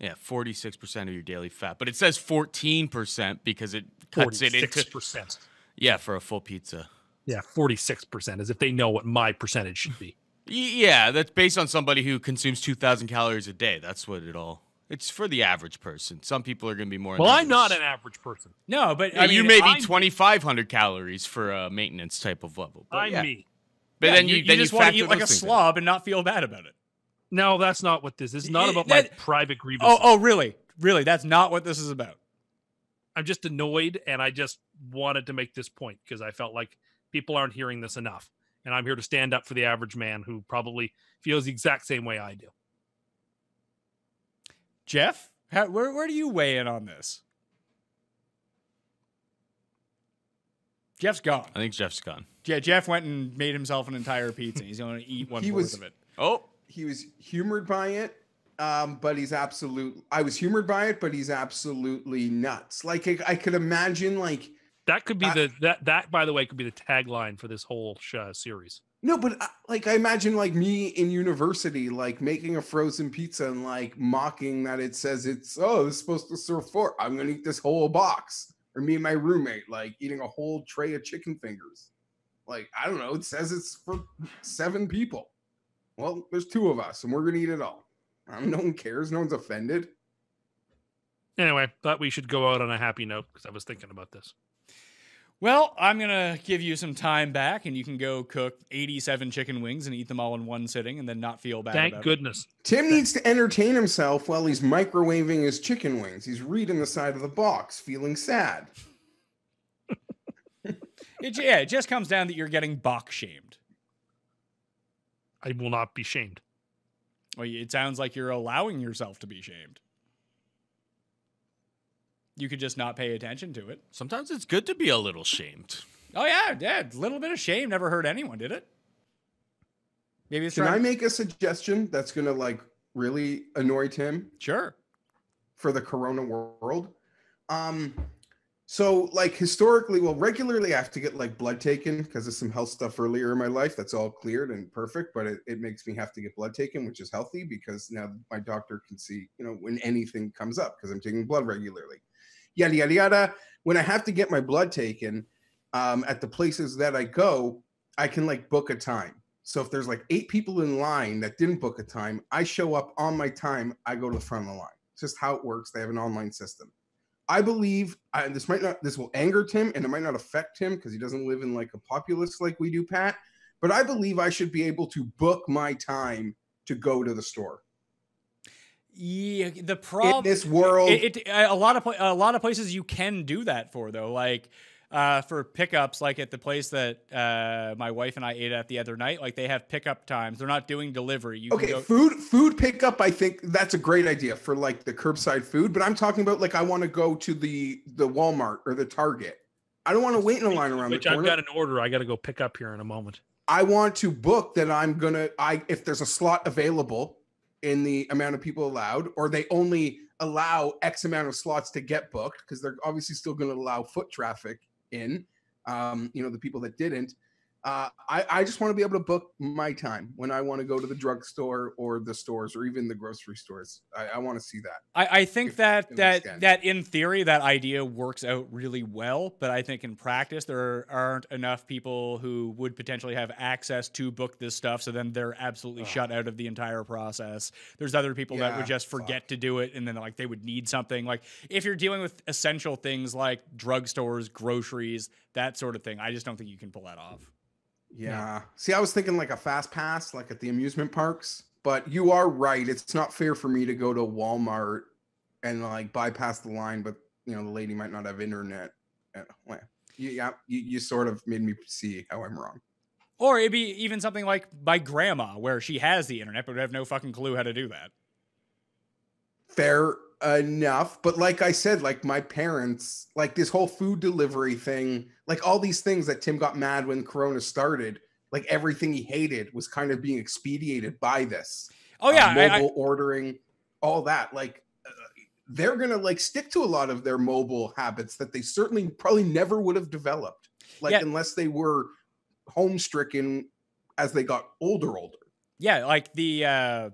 Yeah, forty-six percent of your daily fat. But it says fourteen percent because it cuts it into... forty-six percent. Yeah, for a full pizza. Yeah, forty-six percent, as if they know what my percentage should be. Yeah, that's based on somebody who consumes two thousand calories a day. That's what it all... It's for the average person. Some people are going to be more... Well, I'm not an average person. No, but... Yeah, I mean, you may be twenty-five hundred calories for a maintenance type of level. But I'm yeah. me. But yeah, then you, you, then you just want to eat like a slob and not feel bad about it. No, that's not what this is. It's not about my that, private grievances. Oh, oh, really? Really? That's not what this is about. I'm just annoyed, and I just wanted to make this point because I felt like people aren't hearing this enough, and I'm here to stand up for the average man who probably feels the exact same way I do. Jeff, how, where, where do you weigh in on this? Jeff's gone. I think Jeff's gone. Yeah, Jeff went and made himself an entire pizza. He's going to eat one he fourth was, of it. Oh. He was humored by it, um, but he's absolute. I was humored by it, but he's absolutely nuts. Like I, I could imagine, like that could be uh, the that that by the way could be the tagline for this whole sh series. No, but I, like I imagine, like me in university, like making a frozen pizza and like mocking that it says it's oh it's supposed to serve four. I'm gonna eat this whole box, or me and my roommate like eating a whole tray of chicken fingers. Like I don't know, it says it's for seven people. Well, there's two of us, and we're going to eat it all. Um, no one cares. No one's offended. Anyway, thought we should go out on a happy note because I was thinking about this. Well, I'm going to give you some time back, and you can go cook eighty-seven chicken wings and eat them all in one sitting and then not feel bad Thank about goodness. it. Thank goodness. Tim needs to entertain himself while he's microwaving his chicken wings. He's reading the side of the box, feeling sad. It, yeah, it just comes down that you're getting bock shamed. I will not be shamed. Well, it sounds like you're allowing yourself to be shamed. You could just not pay attention to it. Sometimes it's good to be a little shamed. Oh, yeah, yeah. A little bit of shame never hurt anyone, did it? Maybe it's Can I make a suggestion that's going to, like, really annoy Tim? Sure. For the corona world? Um, so, like, historically, well, regularly I have to get, like, blood taken because of some health stuff earlier in my life. That's all cleared and perfect, but it, it makes me have to get blood taken, which is healthy because now my doctor can see, you know, when anything comes up because I'm taking blood regularly. Yada, yada, yada. When I have to get my blood taken um, at the places that I go, I can, like, book a time. So if there's like eight people in line that didn't book a time, I show up on my time, I go to the front of the line. It's just how it works. They have an online system. I believe I, this might not, this will anger Tim and it might not affect him because he doesn't live in like a populace like we do, Pat, but I believe I should be able to book my time to go to the store. Yeah, the problem in this world, it, it, a lot of a lot of places you can do that for though, like uh, for pickups, like at the place that uh, my wife and I ate at the other night, like they have pickup times. They're not doing delivery. You okay, can go food food pickup. I think that's a great idea for like the curbside food. But I'm talking about like I want to go to the the Walmart or the Target. I don't want to wait in a line around the corner. Which I've got an order. I got to go pick up here in a moment. I want to book that I'm gonna. I if there's a slot available. In the amount of people allowed, or they only allow X amount of slots to get booked because they're obviously still going to allow foot traffic in, um, you know, the people that didn't. Uh, I, I just want to be able to book my time when I want to go to the drugstore or the stores or even the grocery stores. I, I want to see that. I, I think if, that that that in theory, that idea works out really well. But I think in practice, there aren't enough people who would potentially have access to book this stuff. So then they're absolutely oh. shut out of the entire process. There's other people yeah, that would just forget fuck. to do it. And then like they would need something like if you're dealing with essential things like drugstores, groceries, that sort of thing. I just don't think you can pull that off. Yeah. yeah. See, I was thinking like a fast pass, like at the amusement parks, but you are right. It's not fair for me to go to Walmart and like bypass the line, but you know, the lady might not have internet. Well, yeah. You, you sort of made me see how I'm wrong. Or it'd be even something like my grandma where she has the internet, but would have no fucking clue how to do that. Fair enough. But like I said, like my parents, like this whole food delivery thing, like all these things that Tim got mad when Corona started, like everything he hated was kind of being expedited by this. Oh yeah. Uh, mobile I, I, ordering, all that. Like uh, they're going to like stick to a lot of their mobile habits that they certainly probably never would have developed. Like yeah. unless they were home stricken as they got older, older. Yeah. Like the, uh,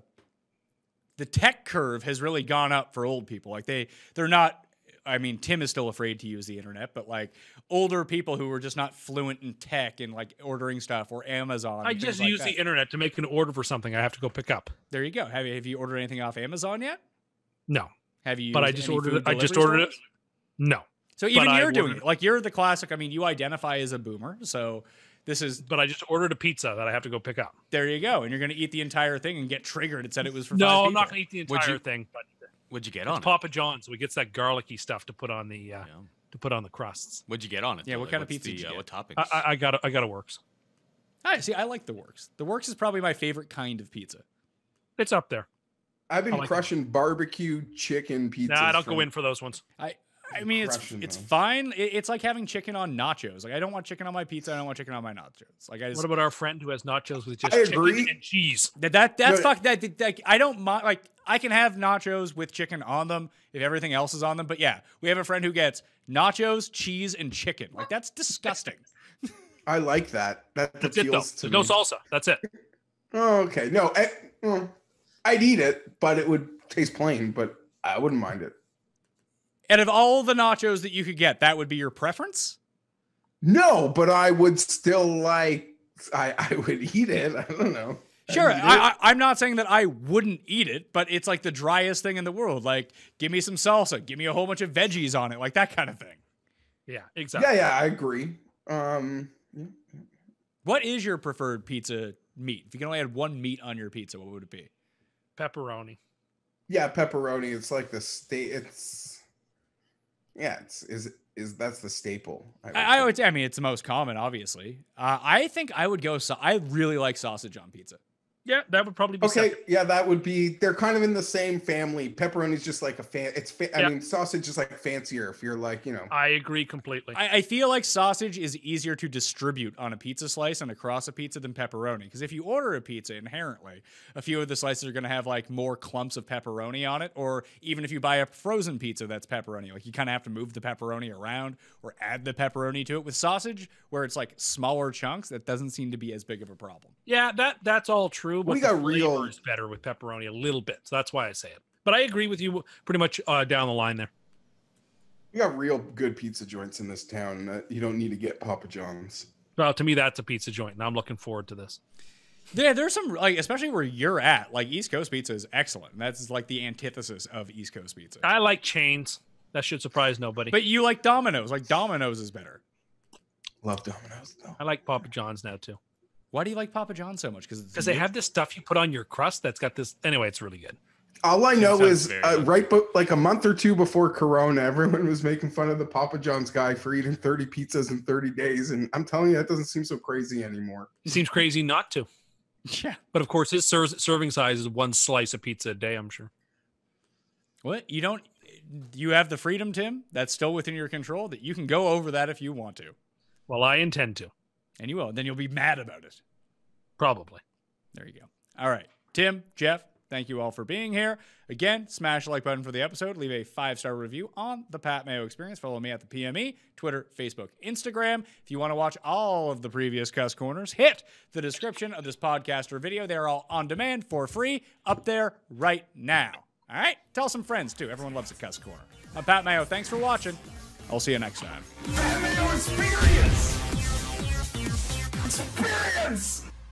the tech curve has really gone up for old people. Like they, they're not, I mean, Tim is still afraid to use the internet, but like older people who are just not fluent in tech and like ordering stuff or Amazon. I just use the internet to make an order for something I have to go pick up. There you go. Have you, have you ordered anything off Amazon yet? No. Have you? But I just ordered it. I just ordered it. No. So even you're doing it. Like you're the classic. I mean, you identify as a boomer. So this is. But I just ordered a pizza that I have to go pick up. There you go. And you're going to eat the entire thing and get triggered. It said it was for. No, I'm not going to eat the entire thing. But what'd you get on it? Papa John's. We gets that garlicky stuff to put on the uh, yeah. to put on the crusts. What'd you get on it? Yeah, what like, kind of pizza? The, did you uh, get? What toppings? I, I got a, I got a works. I see. I like the works. The works is probably my favorite kind of pizza. It's up there. I've been like crushing it. Barbecue chicken pizza. Nah, I don't from... go in for those ones. I I mean it's it's, it's fine. It, it's like having chicken on nachos. Like I don't want chicken on my pizza. I don't want chicken on my nachos. Like I just, what about our friend who has nachos with just I chicken agree. and cheese? That that that's no, fuck that, that, that. I don't mind. Like. I can have nachos with chicken on them if everything else is on them. But yeah, we have a friend who gets nachos, cheese, and chicken. Like, that's disgusting. I like that. that That's it, though. There's no salsa. That's it. Oh, okay. No, I, well, I'd eat it, but it would taste plain, but I wouldn't mind it. And of all the nachos that you could get, that would be your preference? No, but I would still like, I, I would eat it. I don't know. Sure, I, I, I'm not saying that I wouldn't eat it, but it's like the driest thing in the world. Like, give me some salsa, give me a whole bunch of veggies on it, like that kind of thing. Yeah, exactly. Yeah, yeah, I agree. Um, what is your preferred pizza meat? If you can only add one meat on your pizza, what would it be? Pepperoni. Yeah, pepperoni. It's like the state. It's Yeah, it's is is that's the staple. I would, I, I, would I mean, it's the most common, obviously. Uh, I think I would go. So I really like sausage on pizza. Yeah, that would probably be okay. Separate. Yeah, that would be. They're kind of in the same family. Pepperoni's just like a fan. It's. Fa I yeah. mean, sausage is like fancier. If you're like, you know. I agree completely. I, I feel like sausage is easier to distribute on a pizza slice and across a pizza than pepperoni. Because if you order a pizza, inherently, a few of the slices are going to have like more clumps of pepperoni on it. Or even if you buy a frozen pizza that's pepperoni, like you kind of have to move the pepperoni around or add the pepperoni to it. With sausage, where it's like smaller chunks, that doesn't seem to be as big of a problem. Yeah, that that's all true. But we got real is better with pepperoni a little bit, so that's why I say it. But I agree with you pretty much uh, down the line there. We got real good pizza joints in this town that you don't need to get Papa John's. Well, to me, that's a pizza joint, and I'm looking forward to this. Yeah, there's some, like, especially where you're at. Like East Coast Pizza is excellent. That's like the antithesis of East Coast Pizza. I like chains. That should surprise nobody. But you like Domino's. Like Domino's is better. Love Domino's though. I like Papa John's now too. Why do you like Papa John's so much? Because because they have this stuff you put on your crust that's got this. Anyway, it's really good. All I know is uh, right, but like a month or two before Corona, everyone was making fun of the Papa John's guy for eating thirty pizzas in thirty days, and I'm telling you, that doesn't seem so crazy anymore. It seems crazy not to. Yeah, but of course, his ser serving size is one slice of pizza a day. I'm sure. What you don't, you have the freedom, Tim. That's still within your control. That you can go over that if you want to. Well, I intend to. And you will. And then you'll be mad about it. Probably. There you go. All right. Tim, Jeff, thank you all for being here. Again, smash the like button for the episode. Leave a five-star review on the Pat Mayo Experience. Follow me at the P M E, Twitter, Facebook, Instagram. If you want to watch all of the previous Cust Corners, hit the description of this podcast or video. They're all on demand for free up there right now. All right? Tell some friends, too. Everyone loves a Cust Corner. I'm Pat Mayo. Thanks for watching. I'll see you next time. Pat Mayo Experience! Experience!